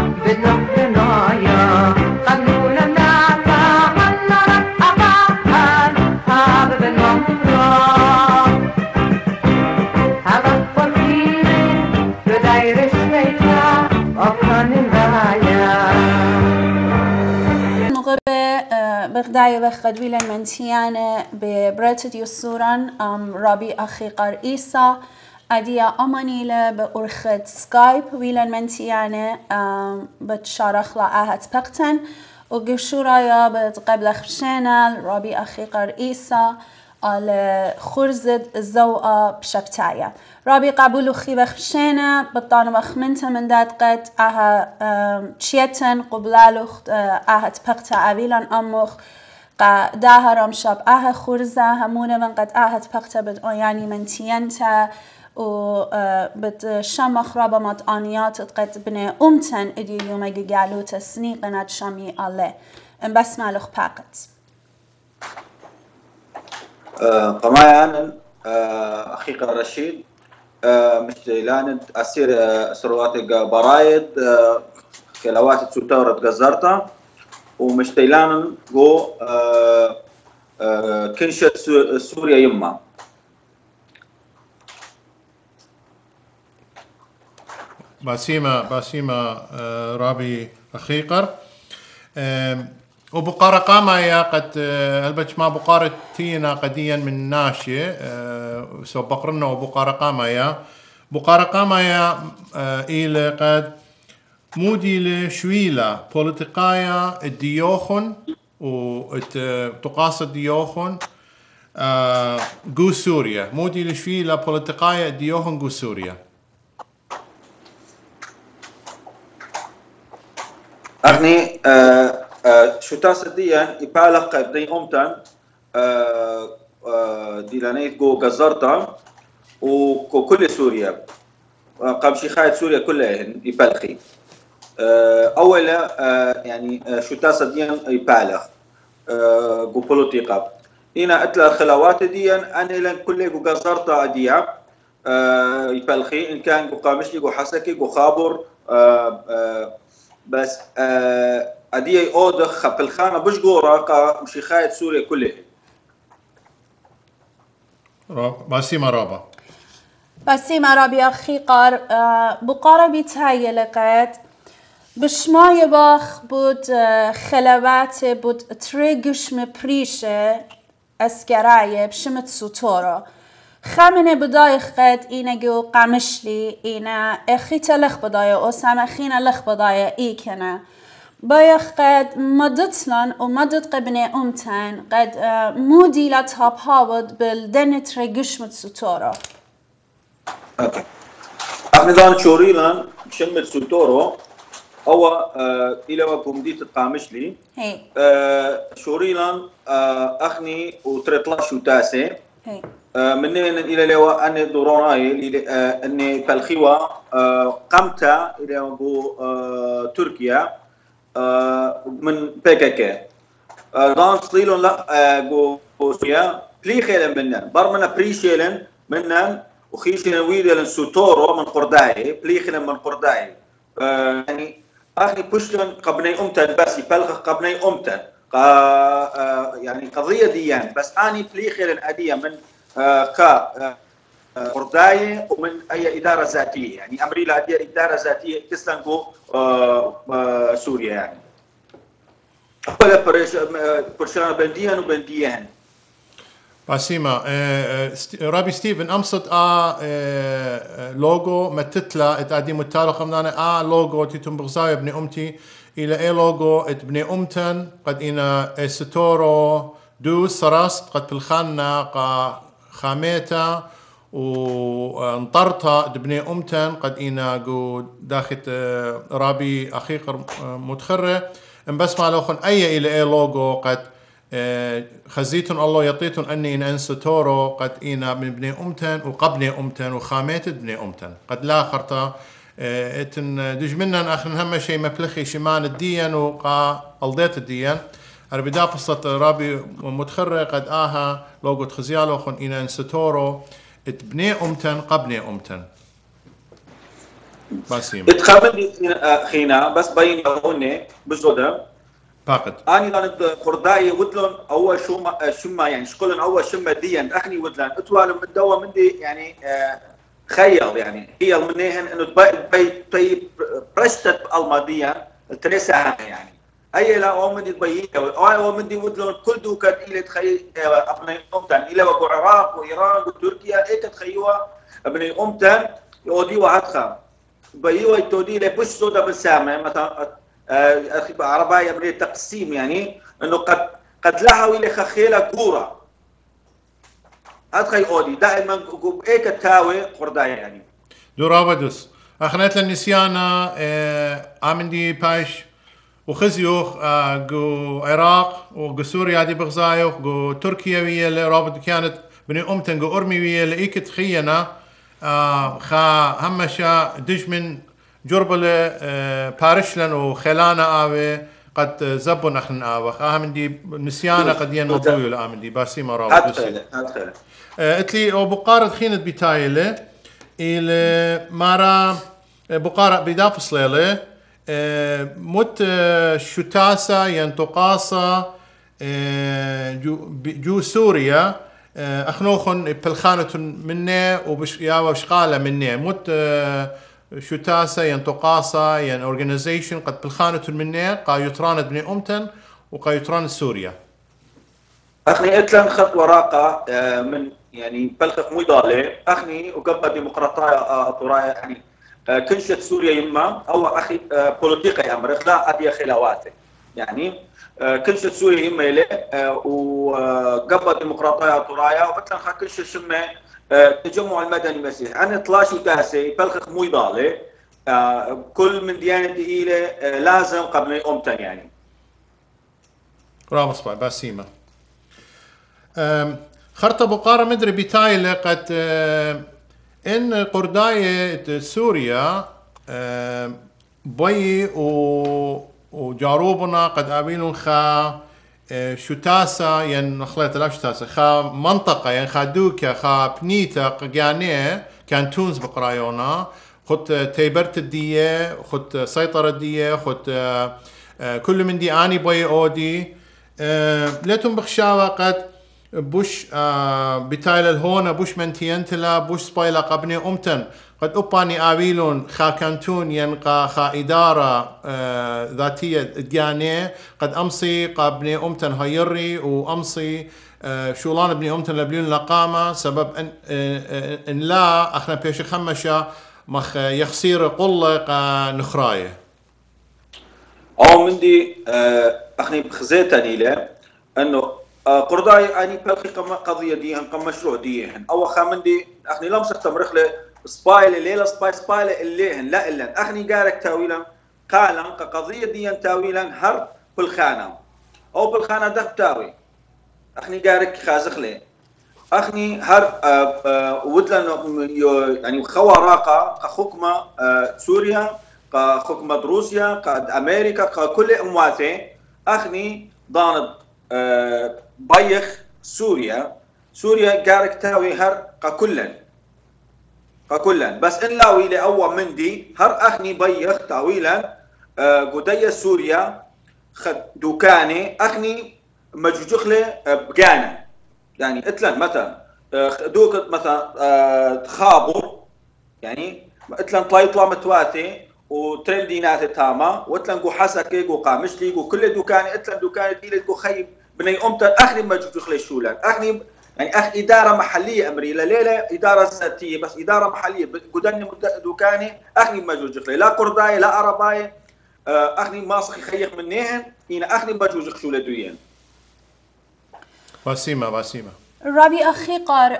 بغداي وخدوي للمنتيانة ببرتديو السوران ربي أخيقر إيسا ادیا آمانیله به ارخد سکایب ویلن منتیانه به تشارخلا اهت پقتن و گشورایا به قبل خشنال رابی اخیقر ایسا آل خرزد زوآ بشبتايا رابي قبول خيبة خشينة بطانة وخمنت من داد قد اها تشيتن قبلالوخ اها تبقتا عبيلان اموخ قداها رمشاب اها خرزة همون من قد اها تبقتا بدقون يعني من تينتا و بتشمخ رابا مطانيات قد بني امتن ادي يوم اجيالو تسنيقنا تشمي الله بس مالوخ باقت قمايان أخيق الرشيد مشتيلان أسير سروات برايد كلوات سوتورة غزرتا ومشتيلان جو كنش سوريا يما باسيمة باسيمة رابي أخيقر وبقارة قامة يا قد البتش ما بقارة تينا قديا من ناشية سو بقرنا وبقارة قامة يا بقارة قامة يا إلى قد مودي لشويلة بوليتيقايا الديوخن وتقاصد ديوخن جو سوريا مودي لشويلة بوليتيقايا الديوخن جو سوريا أغني شو تصدقين يبالغ بدي أمتن ديلانيت جو غزرتا وكل سوريا قبل شي خايت سوريا كلهن يبالغي أولا يعني شو تصدقين يبالغ جو بوليتيقا هنا أتلا الخلوات دي أنا لن كله جو غزرتا ديا يبالغي إن كان جو قامشلي جو حسكي جو خابر بس أدي أودخ قبل خانة بش جورا مشي خايت سوريا كلها. باسيمة رابا. باسيمة رابي أخي قار بقاربي تهيا لقيت بش ما يباخ بود خلوات بود تريجش مبريشة أسكراية بشمت سوتورا. خامنه بدای خد اینه گو قمشلی اینه اخی تلخ بدای او سمخین لخ بدای ای کنه بای خد مدتلن و مدت قبنه امتن قد مودی لطاب هاود بلدن ترگش مت سوتورا اوکی اخنیدان چوری لن شمت سوتورا او ایلو بمدیت قمشلی چوری لن اخنی و ترطلش و تاسه من الى لو ان ضروري ان فالخوا قمت الى تركيا من بكك دون سليلون لا جو سوريا بلي خيل منن برمنا بريشيلن منن وخيشن ويدل سوتورو من قرداي بلي خيل من قرداي يعني اخي بوشلن قبني امتن بس يفلخ قبني امتن يعني قضيه ديان بس اني بلي خيل اديه من كا قرداية ومن أي إدارة ذاتية يعني أمري لها إدارة ذاتية تسلنكو سوريا يعني أولا برشان بنديان وبنديان باسيمة رابي ستيفن أمصد آ لوغو متتلا إتقادي متالق أمنانا آ لوغو تيتم بغزاوي ابن أمتي إلى إي لوغو ابن أمتن قد إنا سوتورو دو سراس قد بالخانة قا خاميتا وانطرتا دبني أمتن قد إنا جو داخت رابي أخيقر متخرة إن بس ما لوخن أي إلى أي لوجو قد خزيتن الله يطيتن أني إن أنسو تورو قد إنا من بني أمتن وقبني أمتن وخاميت بني أمتن قد لا خرطة إتن دج منن آخر هم شيء مبلخي شمان الدين وقا ألديت الدين أربدا قصة رابي متخرة قد آها لوجو تخزيالو خن إنا سوتورو اتبني أمتن قبني أمتن باسيم اتخمد خينا بس بين هوني بزودة باقت أنا لانت قرداي ودلن أول شما شما يعني شكلن أول شما ديا أخني ودلن أتوالم الدوا مندي يعني خيال يعني خيال منيهن إنه تبي تبي برشتة ألماديا تنسى يعني أي لا أومن دي بيجي أو أومن دي ودلون كل دوكات إلى تخي أبني أمتن إلى وقو العراق وإيران وتركيا إيه تتخيوا أبني أمتن يودي وعدها بيجوا يتودي لبش صودا بالسامة مثلا عرباية من التقسيم يعني إنه قد قد لهوا إلى خخيلة كورة أدخل أودي دائما جوب إيه كتاوي قرداي يعني درابدس أخنات للنسيانة آمندي باش وخزيوخ جو عراق وجو سوريا دي بغزايوخ جو تركيا ويا اللي رابط كانت بني أمتن جو أرمي ويا اللي إيك تخينا خا همشا دجمن جربلة بارشلن وخلانا آوي قد زبوا نحن آوي خا همندي نسيانة قد ينوضويو لآمندي باسيما رابط أدخل أدخل اتلي وبقارة خينت بتايلة إلى مارا بقارة بدافس ليلة مت شتاسة ينتقاصة جو سوريا أخنوخن بلخانة منه وبش يا وشقالة منه مت شتاسة ينتقاصة ين أورجانيزيشن قد بلخانة منه قايطرانة بني أمتن وقايطرانة سوريا أخني أتلن خط وراقة من يعني بلخ مو ضالة أخني وقبل ديمقراطية أطراء يعني كنشة سوريا يما أو أخي بوليتيقي أمر لا أبي خلواته يعني كنشة سوريا يما إليه وقبل ديمقراطية أطراء وبتلن خط كنشة شمه تجمع المدني المسيحي عن اثناشر وتاسع بلخ مو ضالة كل من ديانة إليه لازم قبل أمتن يعني رامص باي باسيمة خرطة بقارة مدري بتايلة قد إن قرداية سوريا بي وجاروبنا قد قابلون خا شتاسة ين نخليت الأشتاسة خا منطقة ين خا دوكا خا بنيتا قيانية كانتونز بقرايونا خط تيبرت الدية خط سيطرة الدية خط كل من دي آني بي أودي ليتم بخشاوة قد بوش آه بتايل الهون بوش منتينتلا بوش سبايلا قبني أمتن قد أباني آويلون خا كانتون ينقى خا إدارة آه ذاتية ديانية قد أمصي قبني أمتن هيري وأمصي آه شولان بني أمتن لبليون لقامة سبب أن, آه إن لا أخنا بيش خمشة مخ يخسير قلق آه نخراية أو مندي آه أخني بخزيتني له أنه قرداي اني بلقي قضيه ديهن قم مشروع ديهن او خامندي اخني لمسه تمرخله سبايله ليله سباي سبايله الليهن لا الا اخني قالك تاويلا قالا قضيه ديهن تاويلا هر بالخانه او بالخانه دف تاوي اخني قالك خازخله اخني هر ودلن يعني خوا راقه حكمه سوريا حكمه روسيا قد امريكا كل امواته اخني ضانب بايخ سوريا سوريا قارك تاوي هر ككلا ككلا بس ان لاوي لاول مندي هر اخني بايخ طويلا قديه سوريا خد دوكاني اخني مجوجخله بقانه يعني اتلن مثلا دوك مثلا تخابر يعني اتلن طلع يطلع متواتي وترندينات تاما واتلن جو حسكي جو قامشلي جو كل دوكاني اتلن دوكاني ديلت جو خيب بني أمتن أخني مجد يخلي شولان أخني يعني أخ إدارة محلية أمري لليلة إدارة ذاتية بس إدارة محلية قدني دوكاني أخني مجد يخلي لا قرداي لا عرباي أخني ماسخ يخيخ منيهن إن أخني مجد يخشو لدويان باسيمة باسيمة ربي أخيقار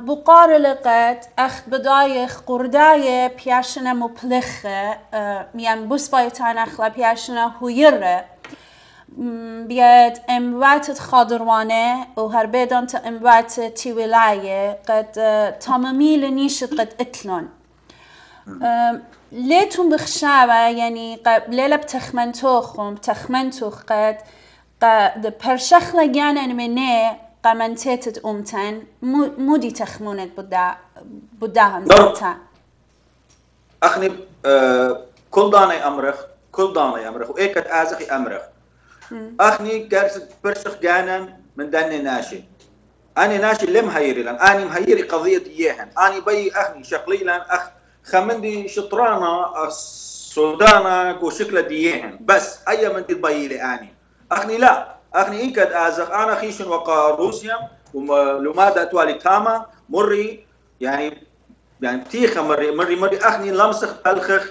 بقار لقد أخ بدايخ قرداي بياشنا مبلخة يعني بسبايتان أخلا بياشنا هيرة بياد اموات خادروانه و هر بيدان تا اموات تيولايه قد تمامي لنيشت قد اتلون ليتون بخشاوه يعني قد ليلة بتخمنتوخم بتخمنتوخ قد قد برشخلا جانن منه قمنتت امتن مودي تخمونت بدا بداهم زلتا اخني كل داني امرخ كل داني امرخ و ايكت ازخي امرخ أخني كارثة برشخ قانن من داني ناشي أنا ناشي اللي مهيري لان أنا مهيري قضية إياهن أنا بي أخني شقلي لان أخ خمندي شطرانة سودانا وشكل ديهن بس أي من تبايلي أني أخني لا أخني إنك أزخ أنا خيشن وقا روسيا ولماذا توالي تاما مري يعني يعني بتيخة مري مري مري أخني لمسخ ألخخ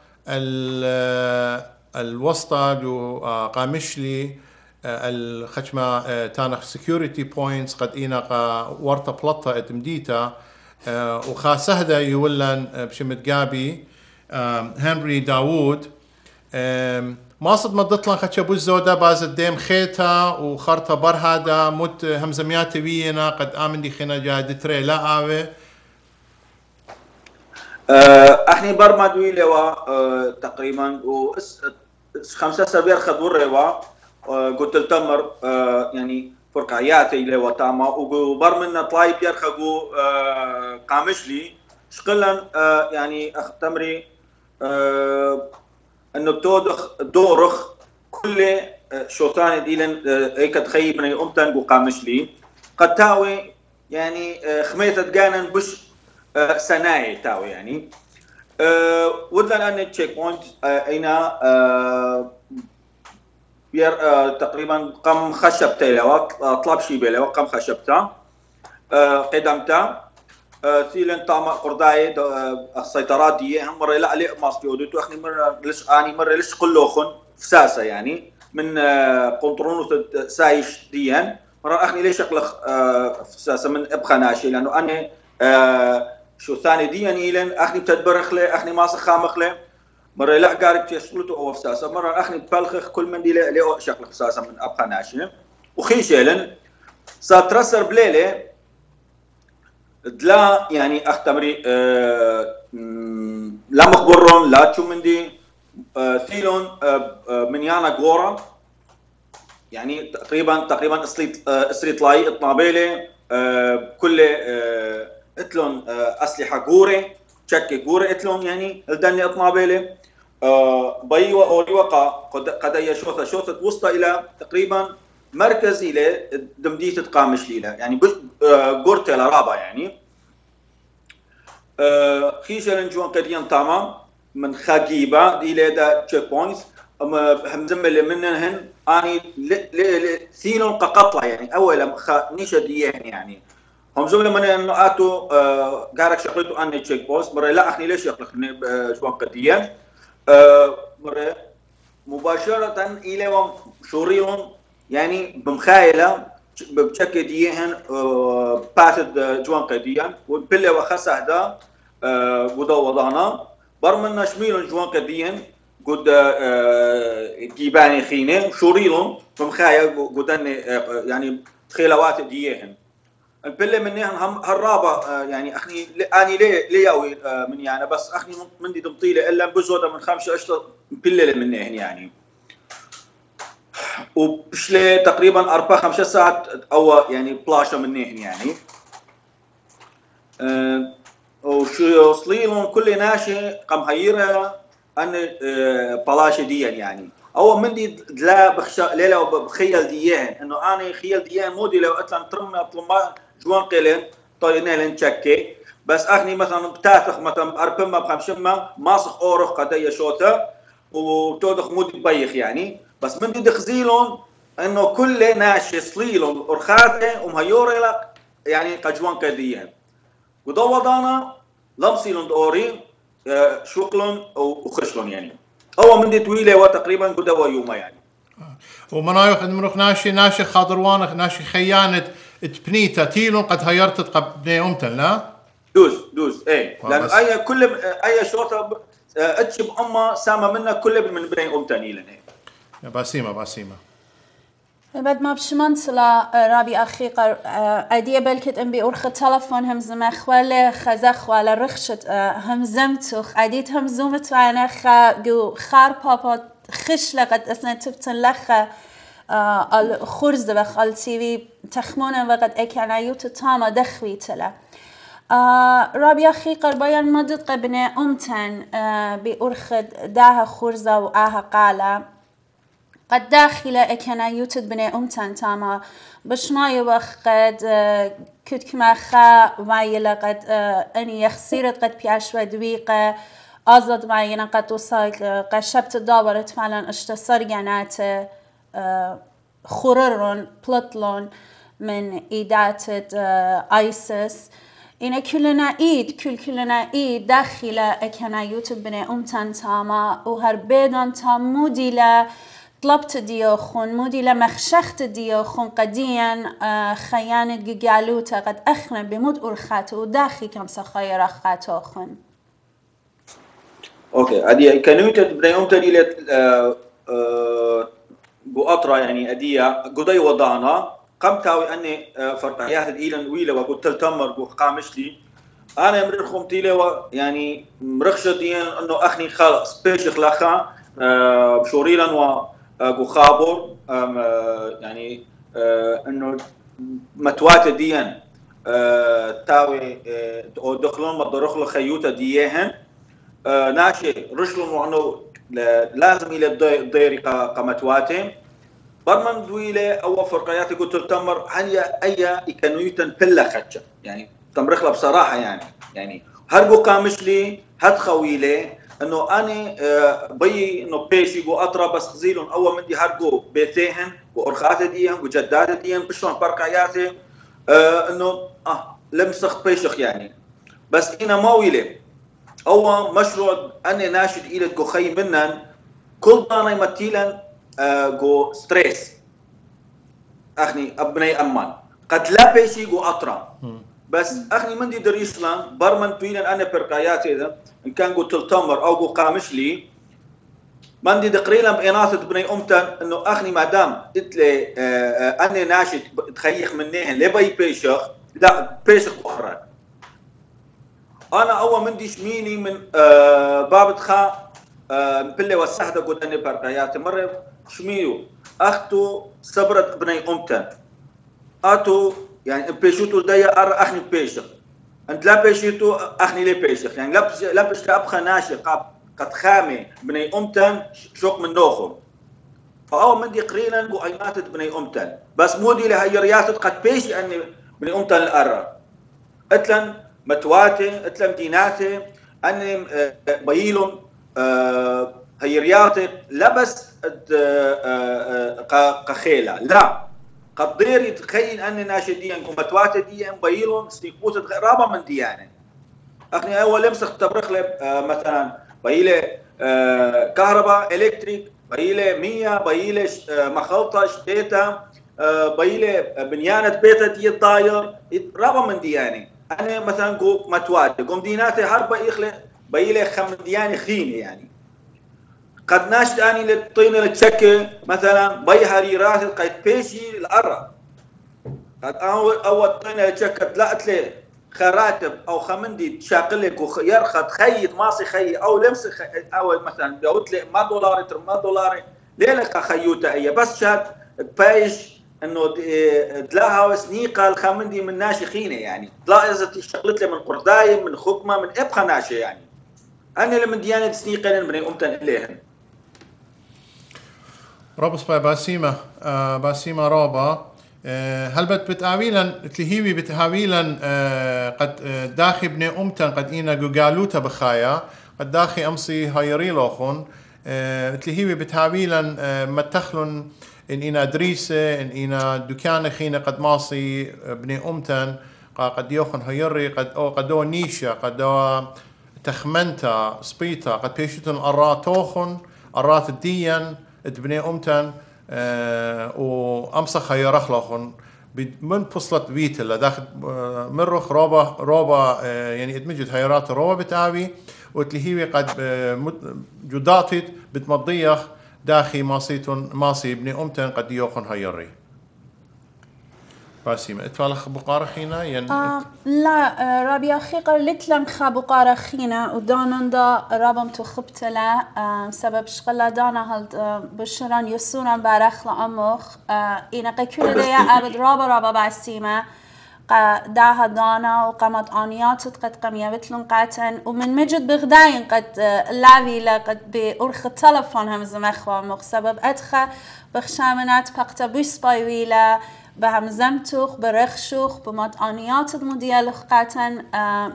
الوسطى جو قامشلي الخشمة تانخ سكيورتي بوينتس قد إينا ورطة بلطة اتمديتا وخاصة هدا يولن بشمت قابي هنري داوود ما صد مضت لن خدش ابو الزودا باز الديم خيتا وخرطة برهادا مت همزميات وينا قد آمن دي خينا جاد تري لا آوي احنا برمدوي لوا تقريبا خمسة سبير خدور لوا قلت التمر يعني فرقعياتي لوا تاما وبرمنا طلاي بير خقو قامشلي شقلا يعني اخ تمري انه بتودخ دورخ كل شوطانه ديلن هيك تخيبني امتن وقامش لي قد تاوي يعني خميته جانن بش سناي تاوي يعني ودنا ان تشيك بوينت اينا بير تقريبا قم خشبتي لو طلب شي بلا قم خشبتا قدمتا سيلن طامع قرداي السيطرات دي هم مره لا لي ماسكي وديتو اخني مره ليش اني مره ليش قلوخن فساسه يعني من قنطرونو سايش ديان مره اخني ليش اقلخ فساسه من ابخناشي لانه انا شو ثاني ديان يلن اخني بتدبرخ لي اخني ماسخ خامخ لي مره لا قارب تشلته او فساسه مره اخني بلخخ كل من دي لي شكل فساسه من ابخناشي وخيشلن ساترسر بليله دلا يعني اختمري أه لا مخبرون لا تشومندي أه ثيلون أه من يانا غورا يعني تقريبا تقريبا اسريت اسريت لاي اطنابيله أه كل أه اتلون أه اسلحه غوري تشك غوري اتلون يعني الدني اطنابيله أه بيوا اوريوقا قد قد يشوث شوثت وسطى الى تقريبا مركز إلى دمديت تقامش ليلة يعني قرطة لرابع يعني آه خيشة لنجوان قديم تمام من خاقيبة إلى دا تشيك بوينتس همزمل منهن أني ثيلون قطلة يعني أولا نيشة ديان يعني همزمل منهن آتو قارك آه شقلتو أني تشيك بوينتس مرة لا أخني ليش يقلق جوان قديم آه مرة مباشرة إلى شوريون يعني بمخايله بشكل ديهن باتد جوان قديان وبله وخسه دا قد وضعنا برمنا شميل جوان قديان قد جيباني خينه شوريلهم بمخايل قدن يعني خيلوات ديهن البله منهن هم هالرابع يعني اخني اني لي لياوي من يعني بس اخني من دي دمطيله الا بزوده من خمسه اشهر بله منهن يعني وبشلي تقريبا أربع خمسة ساعات أو يعني بلاشة من نهن يعني أه وشو صليلون كل ناشي قم هيرة أن أه بلاشة ديا يعني أو من دي لا بخشا ليلة بخيل ديان إنه أنا خيل ديان مودي لو أتلن ترمنا طلما جوان قلن طينا لين تشكي بس أخني مثلا بتاتخ مثلا أربما بخمشما ماسخ أورخ قدية شوتة وتودخ مودي بيخ يعني بس من دي خزيلون انه كل ناشي صليلون ورخاته ومهيوري لك يعني قجوان كديان وضوضانا لمسيلون دوري شوقلون وخشلون يعني هو من دي طويله وتقريبا قدوا يوما يعني ومنايخ منوخ ناشي ناشي خاضروانخ ناشي خيانه تبنيتا تيلون قد هيرت تقبني امتن لا دوز دوز اي لان اي كل اي شرطه اتشب امه سامه منا كل من بني امتن لنا باسيمة باسيمة بعد ما بشمنت لا رابي اخي قر عاديه بلكت ام بي ورخ تلفون همزمه خواله خزا خواله رخشت همزمت عاديت همزمت وانا خو خار بابا خش لقد اصلا تبتن لخ الخرز بخال تي في تخمونه وقد اكن عيوت تاما دخوي تلا رابي اخي قر بايان مدد قبنه امتن بورخ داه خرزه واه قاله قد داخل اكنا يوتد بني امتن تاما باش ما يوخ قد كتك ما خا ومايلا قد اني خسيرت قد بيعش ودويقة ازد معينا قد وصايق قشبت دابرت فعلا اشتصار جنات خررون بلطلون من ايدات ايسس إن كلنا إيد كل كلنا إيد داخل اكنا يوتد بني امتن تاما وهر بيدان تامو ديلا طلبت ديوخون مودي لما خشخت ديوخون قديا خيانة جالوتا قد أخنا بمود أرخاته وداخي كم سخير أخاتوخون. أوكي عادي كانوا تبنيهم تديلت بأطرة يعني أدية قضي وضعنا قمت أوي أني فرطعيات الإيلان ويلة وقلت التمر بقامش لي أنا مرخم تيلة يعني مرخشتين إنه أخني خلاص بيش خلاخا بشوريلا و خابر يعني انه متوات ديان تاوي دخلون مدرخل خيوتا ديهن ناشي رشلون وانه لازم الى الديري قمتواتهم برمن دويله او فرقيات قلت التمر هنيا اي كانويتن فلا خدشه يعني تمرخله بصراحه يعني يعني هرقو قامش لي هات خويله انه انا بي انه بيشي جو اطرا بس خزيلون اول مندي هرقو بيتيهن وارخات ديهم وجدات ديهم بشلون برقعياتي انه اه لمسخ بيشخ يعني بس انا ماويله اول مشروع انا ناشد الى كوخي منن كل داني متيلا جو ستريس اخني ابني امان قد لا بيشي جو اطرا بس اخني مندي دريسلان برمن تويلا انا برقعياتي اذا إن كان قلت التمر أو قو قامش لي مندي دقريلا بإناثة بني أمتن إنه أخني مادام إتلي أنا ناشد تخيخ منيهن لبي بيشخ لا بيشخ أخرى أنا أول مندي شميني من باب تخا بلي وسحدة قلت أني برقياتي مرة شميو أختو صبرت بني أمتن أتو يعني بيشوتو دايا أرى أخني بيشخ انت لا بيشيتو اخني لي بيشخ يعني لبس لبس ابخا ناشي قاب قد خامي بني امتن شوق من نوخم فاول مندي قرينا وعينات بني امتن بس مودي لهي رياست قد بيشي اني بني امتن الارا اتلن متواتي اتلن ديناتي اني بيلهم أه هي رياضي لبس قخيله لا قد ديري تخيل أن ناشدين كمتوات ديان بيلون سيقوت غرابة من ديانة أخني أول لمسخ تبرخ لي مثلا بيلة كهرباء إلكتريك بيلة مية بيلة مخلطة شتيتا بيلة بنيانة بيتا دي الطاير رابة من ديانة أنا مثلا قوم متوات قوم ديناتي هربا إخلي بيلة خم ديانة خينة يعني قد ناشد اني للطين للتشكي مثلا بي هريرات قد بيشي الارا قد اول طين للتشكي طلعت لي خراتب او خمندي تشاقلك ويرخط خيط ماصي خي او لمس خي او مثلا قلت لي ما دولاري ما دولاري ليه لك خيوته هي بس شاد بيش انه تلاها سنيقه الخمندي من ناشخينه يعني لاحظت شغلت لي من قردايم من خكمه من ابقى ناشي يعني انا لما ديانه سنيقه من امتن اليهم رابس باي باسيمة آه باسيمة رابا آه هل بت بتعويلا تلهيوي بتعويلا آه قد آه داخي بني أمتن قد إينا جوجالوتا بخايا قد داخي أمسي هايري لوخون آه تلهيوي بتعويلا آه متخلن إن إينا دريسة إن إينا دكانة خينا قد ماصي بني أمتن قد يوخن هايري قد أو قدو نيشة قدو تخمنتا سبيتا قد بيشتن أراتوخن أرات ديان تبني أمتن أه وأمسخ هي رخلخن من فصلة بيتلا داخل من رخ روبا روبا أه يعني ادمجت هيرات روبا بتعبي وتلهيوي قد جداتت بتمضيخ داخل ماصيتن ماصي بني أمتن قد يوخن هيري باسيمة اتفالة خبقارة خينا ين آه لا رابي أخيقر لتلم خبقارة خينا ودانن دا رابم تخبت لا آه سبب شغلة دانا هل بشران يسونا بارخ لأمخ آه إنا قكولة ديا أبد رابا رابا باسيمة داها دانا وقامت آنياتت قد قميابت لن قاتن ومن مجد بغداين قد لابي لقد بأرخ التلفون هم زمخوا مخ سبب أدخى بخشامنات بقتا بيسباي ويلا بهم زمتوخ برخشوخ بمات آنياتت مديالخ قاتن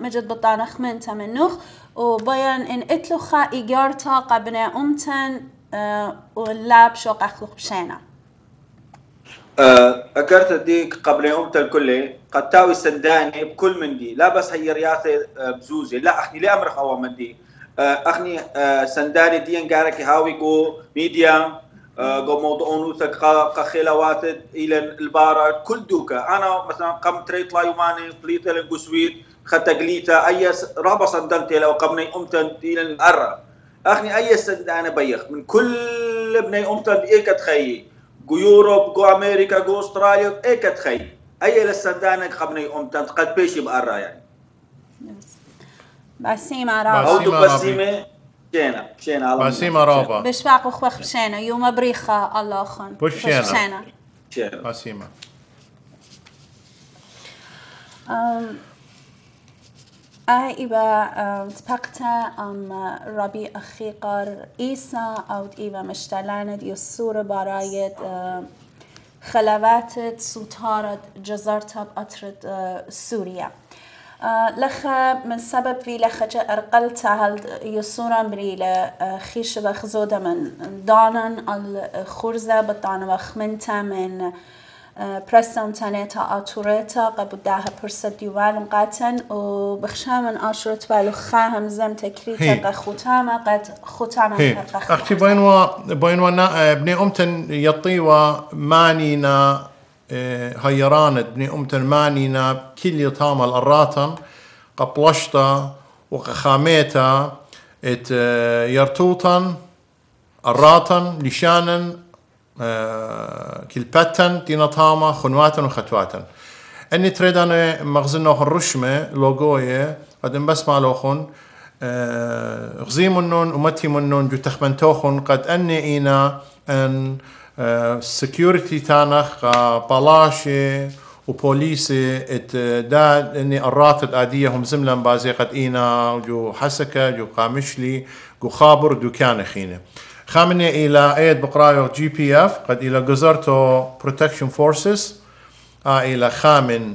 مجد بطانخ من تمنوخ وبين إن اتلخا إيجارتا قبنا أمتن ولا بشوق أخلق بشينا أكرت ديك قبل يوم الكل قد تاوي سنداني بكل من دي لا بس هي رياضة بزوزي لا أخني لا أمر خوا من دي أخني سنداني دين قارك هاوي جو ميديا جو موضوعون وثقة قخيلوات إلى البارة كل دوكا أنا مثلا قمت ريت لا يوماني طليت للجسويت خدت قليتا أي رابع صندلتي لو قمني أمتن إلى الأرة أخني أي سنداني بيخ من كل بني أمتن إيك تخيي جو يوروب جو امريكا جو استراليا اي كتخيل اي للسندانك خبني امتن قد بيشي بقرا يعني باسيمة رابا او باسيمة شينا شينا الله باسيمة رابا بشفاق اخوخ بشينا يوم بريخه الله خن بشينا شينا باسيمة ام ايبا تبقتا ام ربي أخيقر إيسا او ايبا مشتلاند يسور برايد خلواتت سوتارت جزرتت اطرت سوريا لخ من سبب في لخجة ارقلتا هل يسورا بري لخيش بخزودة من دانن الخرزة بطان وخمنتا من برسان تانيتا آتوريتا قبل داها برسد يوالم قاتن و بخشامن آشرت والو خاهم زم تكريتا قخوتاما قد خوتاما قخوتاما أختي باينوا باينوا بني أمتن يطيوا مانينا هيرانت بني أمتن مانينا كل يطاما الأراتن قبلشتا وقخاميتا ات يرتوطن أراتن لشانن كلبتن دينطاما خنواتن وخطواتن اني تريد انا مغزنوخ الرشمه لوغويه قد بس مالوخن غزيمنون ومتيمنون جو تخمنتوخن قد اني اينا ان سكيورتي تانخ بلاشي وبوليسي ات دا اني الراتد اديهم زملن بازي قد اينا جو حسكه جو قامشلي جو خابر دو كان خينه خامني إلى أيد بقرايو جي بي اف قد إلى جزرتو بروتكشن فورسز إلى خامن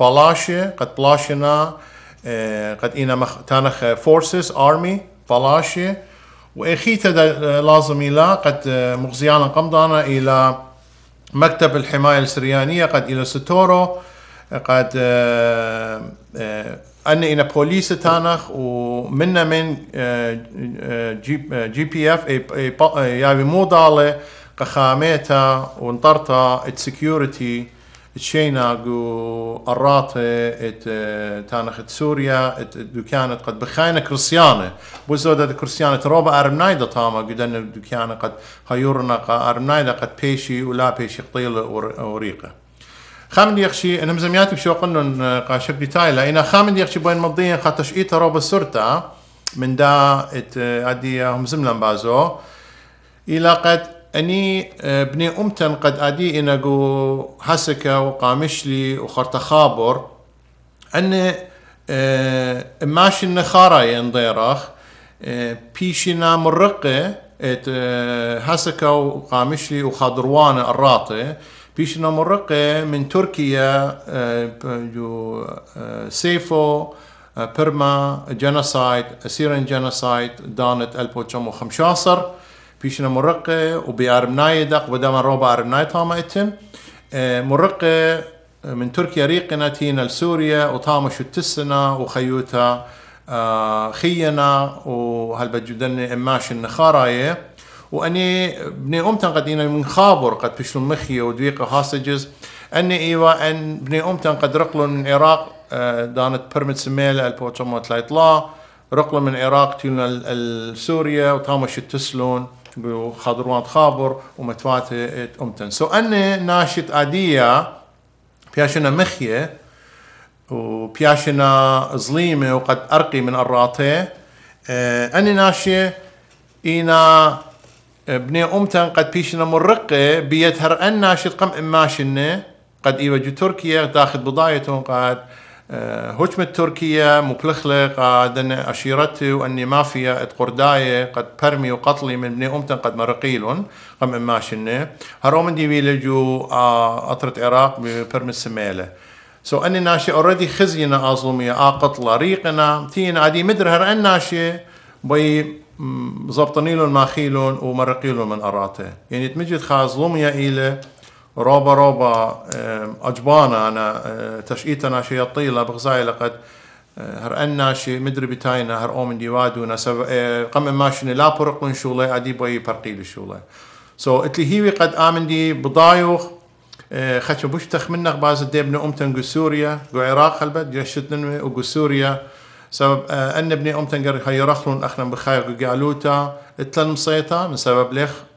بلاشي قد بلاشنا قد إنا مخ تانخ فورسز أرمي بلاشي وإخيتا لازم إلى قد مغزيانا قمضانا إلى مكتب الحماية السريانية قد إلى سوتورو قد أن إنا بوليس تانخ ومنا من جي بي اف يعني مو ضالة قخاميتا ونطرتا ات سكيورتي تشينا جو الراطي ات تانخ ات سوريا ات دوكانة قد بخاينة كرسيانة بوزودة كرسيانة روبا أرمنايدا طاما قدن الدوكانة قد هيورنا أرمنايدا قد بيشي ولا بيشي قطيلة وريقة خامن يخشي انهم زمياتي بشو قلن قاشب دي تايلا انا خامن يخشي بين مضيين خاتش ايتا روبا سرتا من دا ات ادي هم زملن بازو الى قد اني بني امتن قد ادي انا جو حسكه وقامشلي وخرتخابر ان ماشي النخاره ينضيرخ بيشنا مرقه ات حسكه وقامشلي وخضروانه الراطه بيشنا مرقة من تركيا جو سيفو برما جينوسايد أسيرين جينوسايد دانت ألف وتسعمية وخمسة عشر بيشنا مرقة وبأرمناي دق بدما روبا أرمناي طاما اتم مرقة من تركيا ريقنا تينا لسوريا وطاما شو تسنا وخيوتا خينا وهالبجدن إماش النخاراية واني بني امتن قد انا من خابر قد بشلون مخي ودويقه هاسجز اني ايوا ان بني امتن قد رقلوا من العراق دانت بيرمت سميله ألف وتسعمية وثلاثة رقلوا من العراق تيلنا سوريا وطامش تسلون وخضروان خابر ومتفات امتن سو اني ناشط عاديه بياشنا مخية وبياشنا ظليمة وقد أرقي من الراطي أني ناشية إينا بني أمتن قد بيشنا مرقة بيتهر أن ناشي قم إماشنة قد إيوجو تركيا تاخذ بضايتهم قد هجمت تركيا مكلخلة قد أن أشيرتي وأني مافيا قرداية قد برمي وقتلي من بني أمتن قد مرقيلون قم إماشنة هرومن دي بيلجو قطرة عراق ببرمي السمالة سو أني ناشي أوريدي خزينا أظلمية آ قتلة ريقنا تين عادي مدرهر أن ناشي بي زبطنيلون ماخيلون ومرقيلون من أراته يعني تمجد خازلوم يا إيلة روبا روبا أجبانا أنا تشئيتنا شي طيلة بغزاي لقد هرأنا شي مدري بتاينا هر أومن ديوادونا قم ماشيني لا برقون شولي عدي بي برقيل شولي سو so اتلي هيوي قد آمن دي بضايوخ خاتش بوش تخمنك باز ديبن أمتن قو سوريا قو عراق خلبت جشتن وقو سوريا سبب أن ابني أم تنقر هيرخلون أخنا بخير قالوتا اتلن مصيتا من سبب ليخ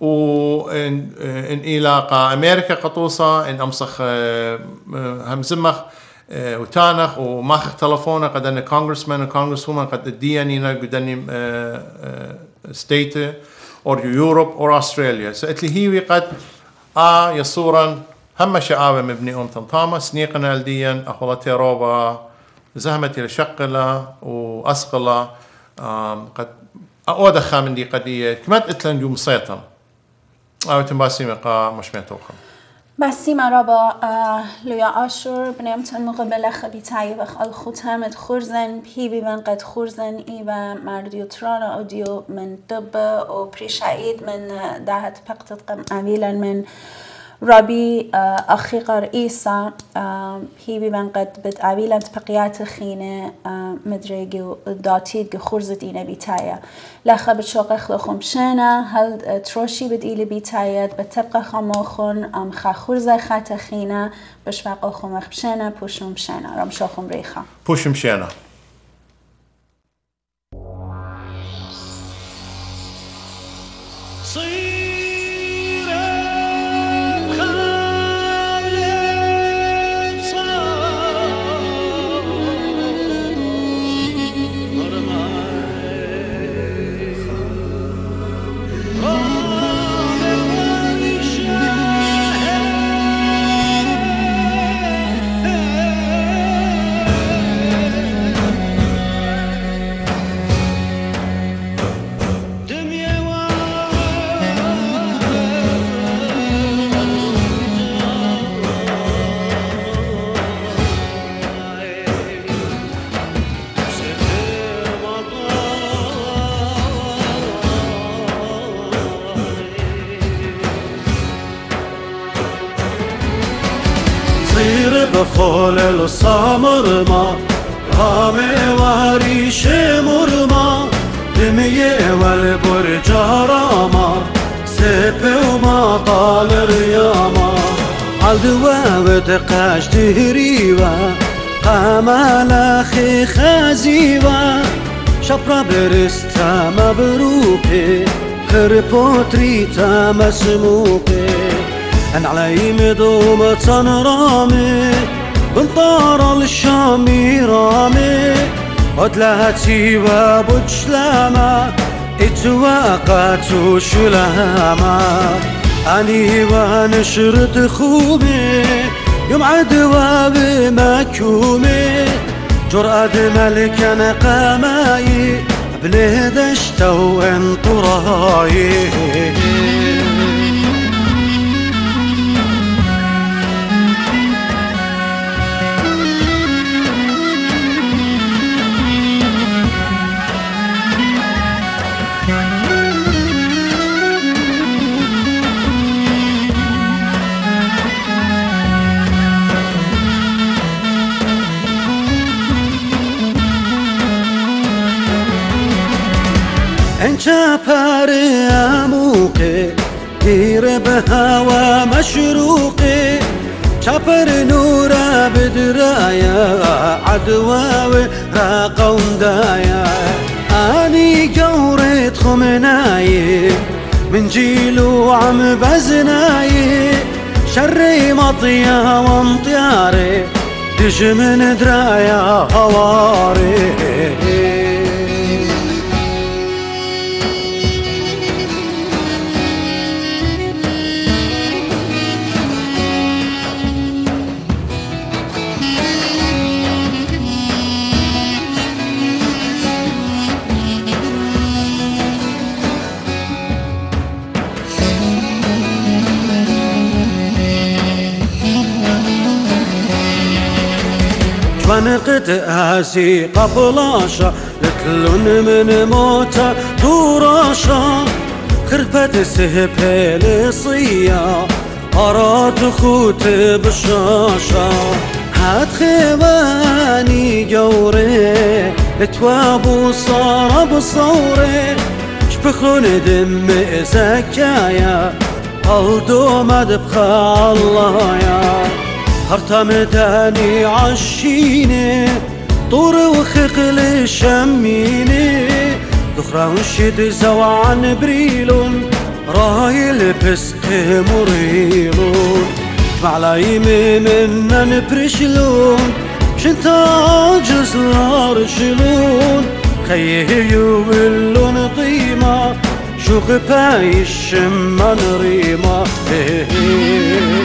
وإن إلى قا أمريكا قطوصة إن أمسخ همزمخ وتانخ وماخ تلفونه قد أن congressman وcongresswoman قد الديانينا قد أن state or Europe or Australia سأتلي هي قد آ يصورا هم شعاب مبني أم تنطامة سنيقنا الديان أخواتي روبا زهمت إلى شقلة وأسقلة قد أود خامن دي قدية كمات إتلن جو مسيطن أو تنباسيمة قا مش ميتوخم بسيمة ربا لويا عاشور بنيمتن مقبل خبيتاي بخ الختامت خورزن بي بي من قد خورزن إيبا مرديو ترانا أوديو من دب أو بريشايد من دهت بقتت قم أميلا من ربي أخيقر إيسا هي بمن قد بتقابل بقيات خينة مدرج وداتيد خورزت إنا بيتايا لا خب شوق خلخم شنا هل تروشي بديل بيتايا بتبقى خماخن أم خا خورزة خات خينة بشفق خم خشنا بوشم شنا رم شوقم ريخا بوشم شنا خولل سامرما همه واریش مرما دمیه ول برچاراما سپوما قالریاما عدو و دقشتری و قمال خی خزی و شبر برست مبروکه کرپوتری تمسموکه أن علي مدومة رامي بنطار الشامي رامي أدلهتي وبجلامة اتواقاتو شلامة أني ونشرت خومي يوم عدوى بمكومي جرأة ملكا قاماي بلهدشتو انطراي سپر عموقه دیر به هوا مشروقه چپر نورا بدرایا عدواوی را قوندایا آنی گورت خمنایی من جيلو عم بزناي شري مطيا وامطياري دج من درايا هواري فنقت أسي قبلاشا لتلون من موتا دوراشا كربت سهبه لصيا قرات خوت بشاشا هات خيواني جوري اتوابو صار بصوري شبخون دم زكايا قلدو مدبخا الله يا هرتم داني عشيني طور وخقل شميني دخرا وشد زوعا بريلون رايل بسق مريلون معلايم منا نبرشلون شنت عاجز لارشلون خيه يولون طيمة شو غباي الشمان ريمة.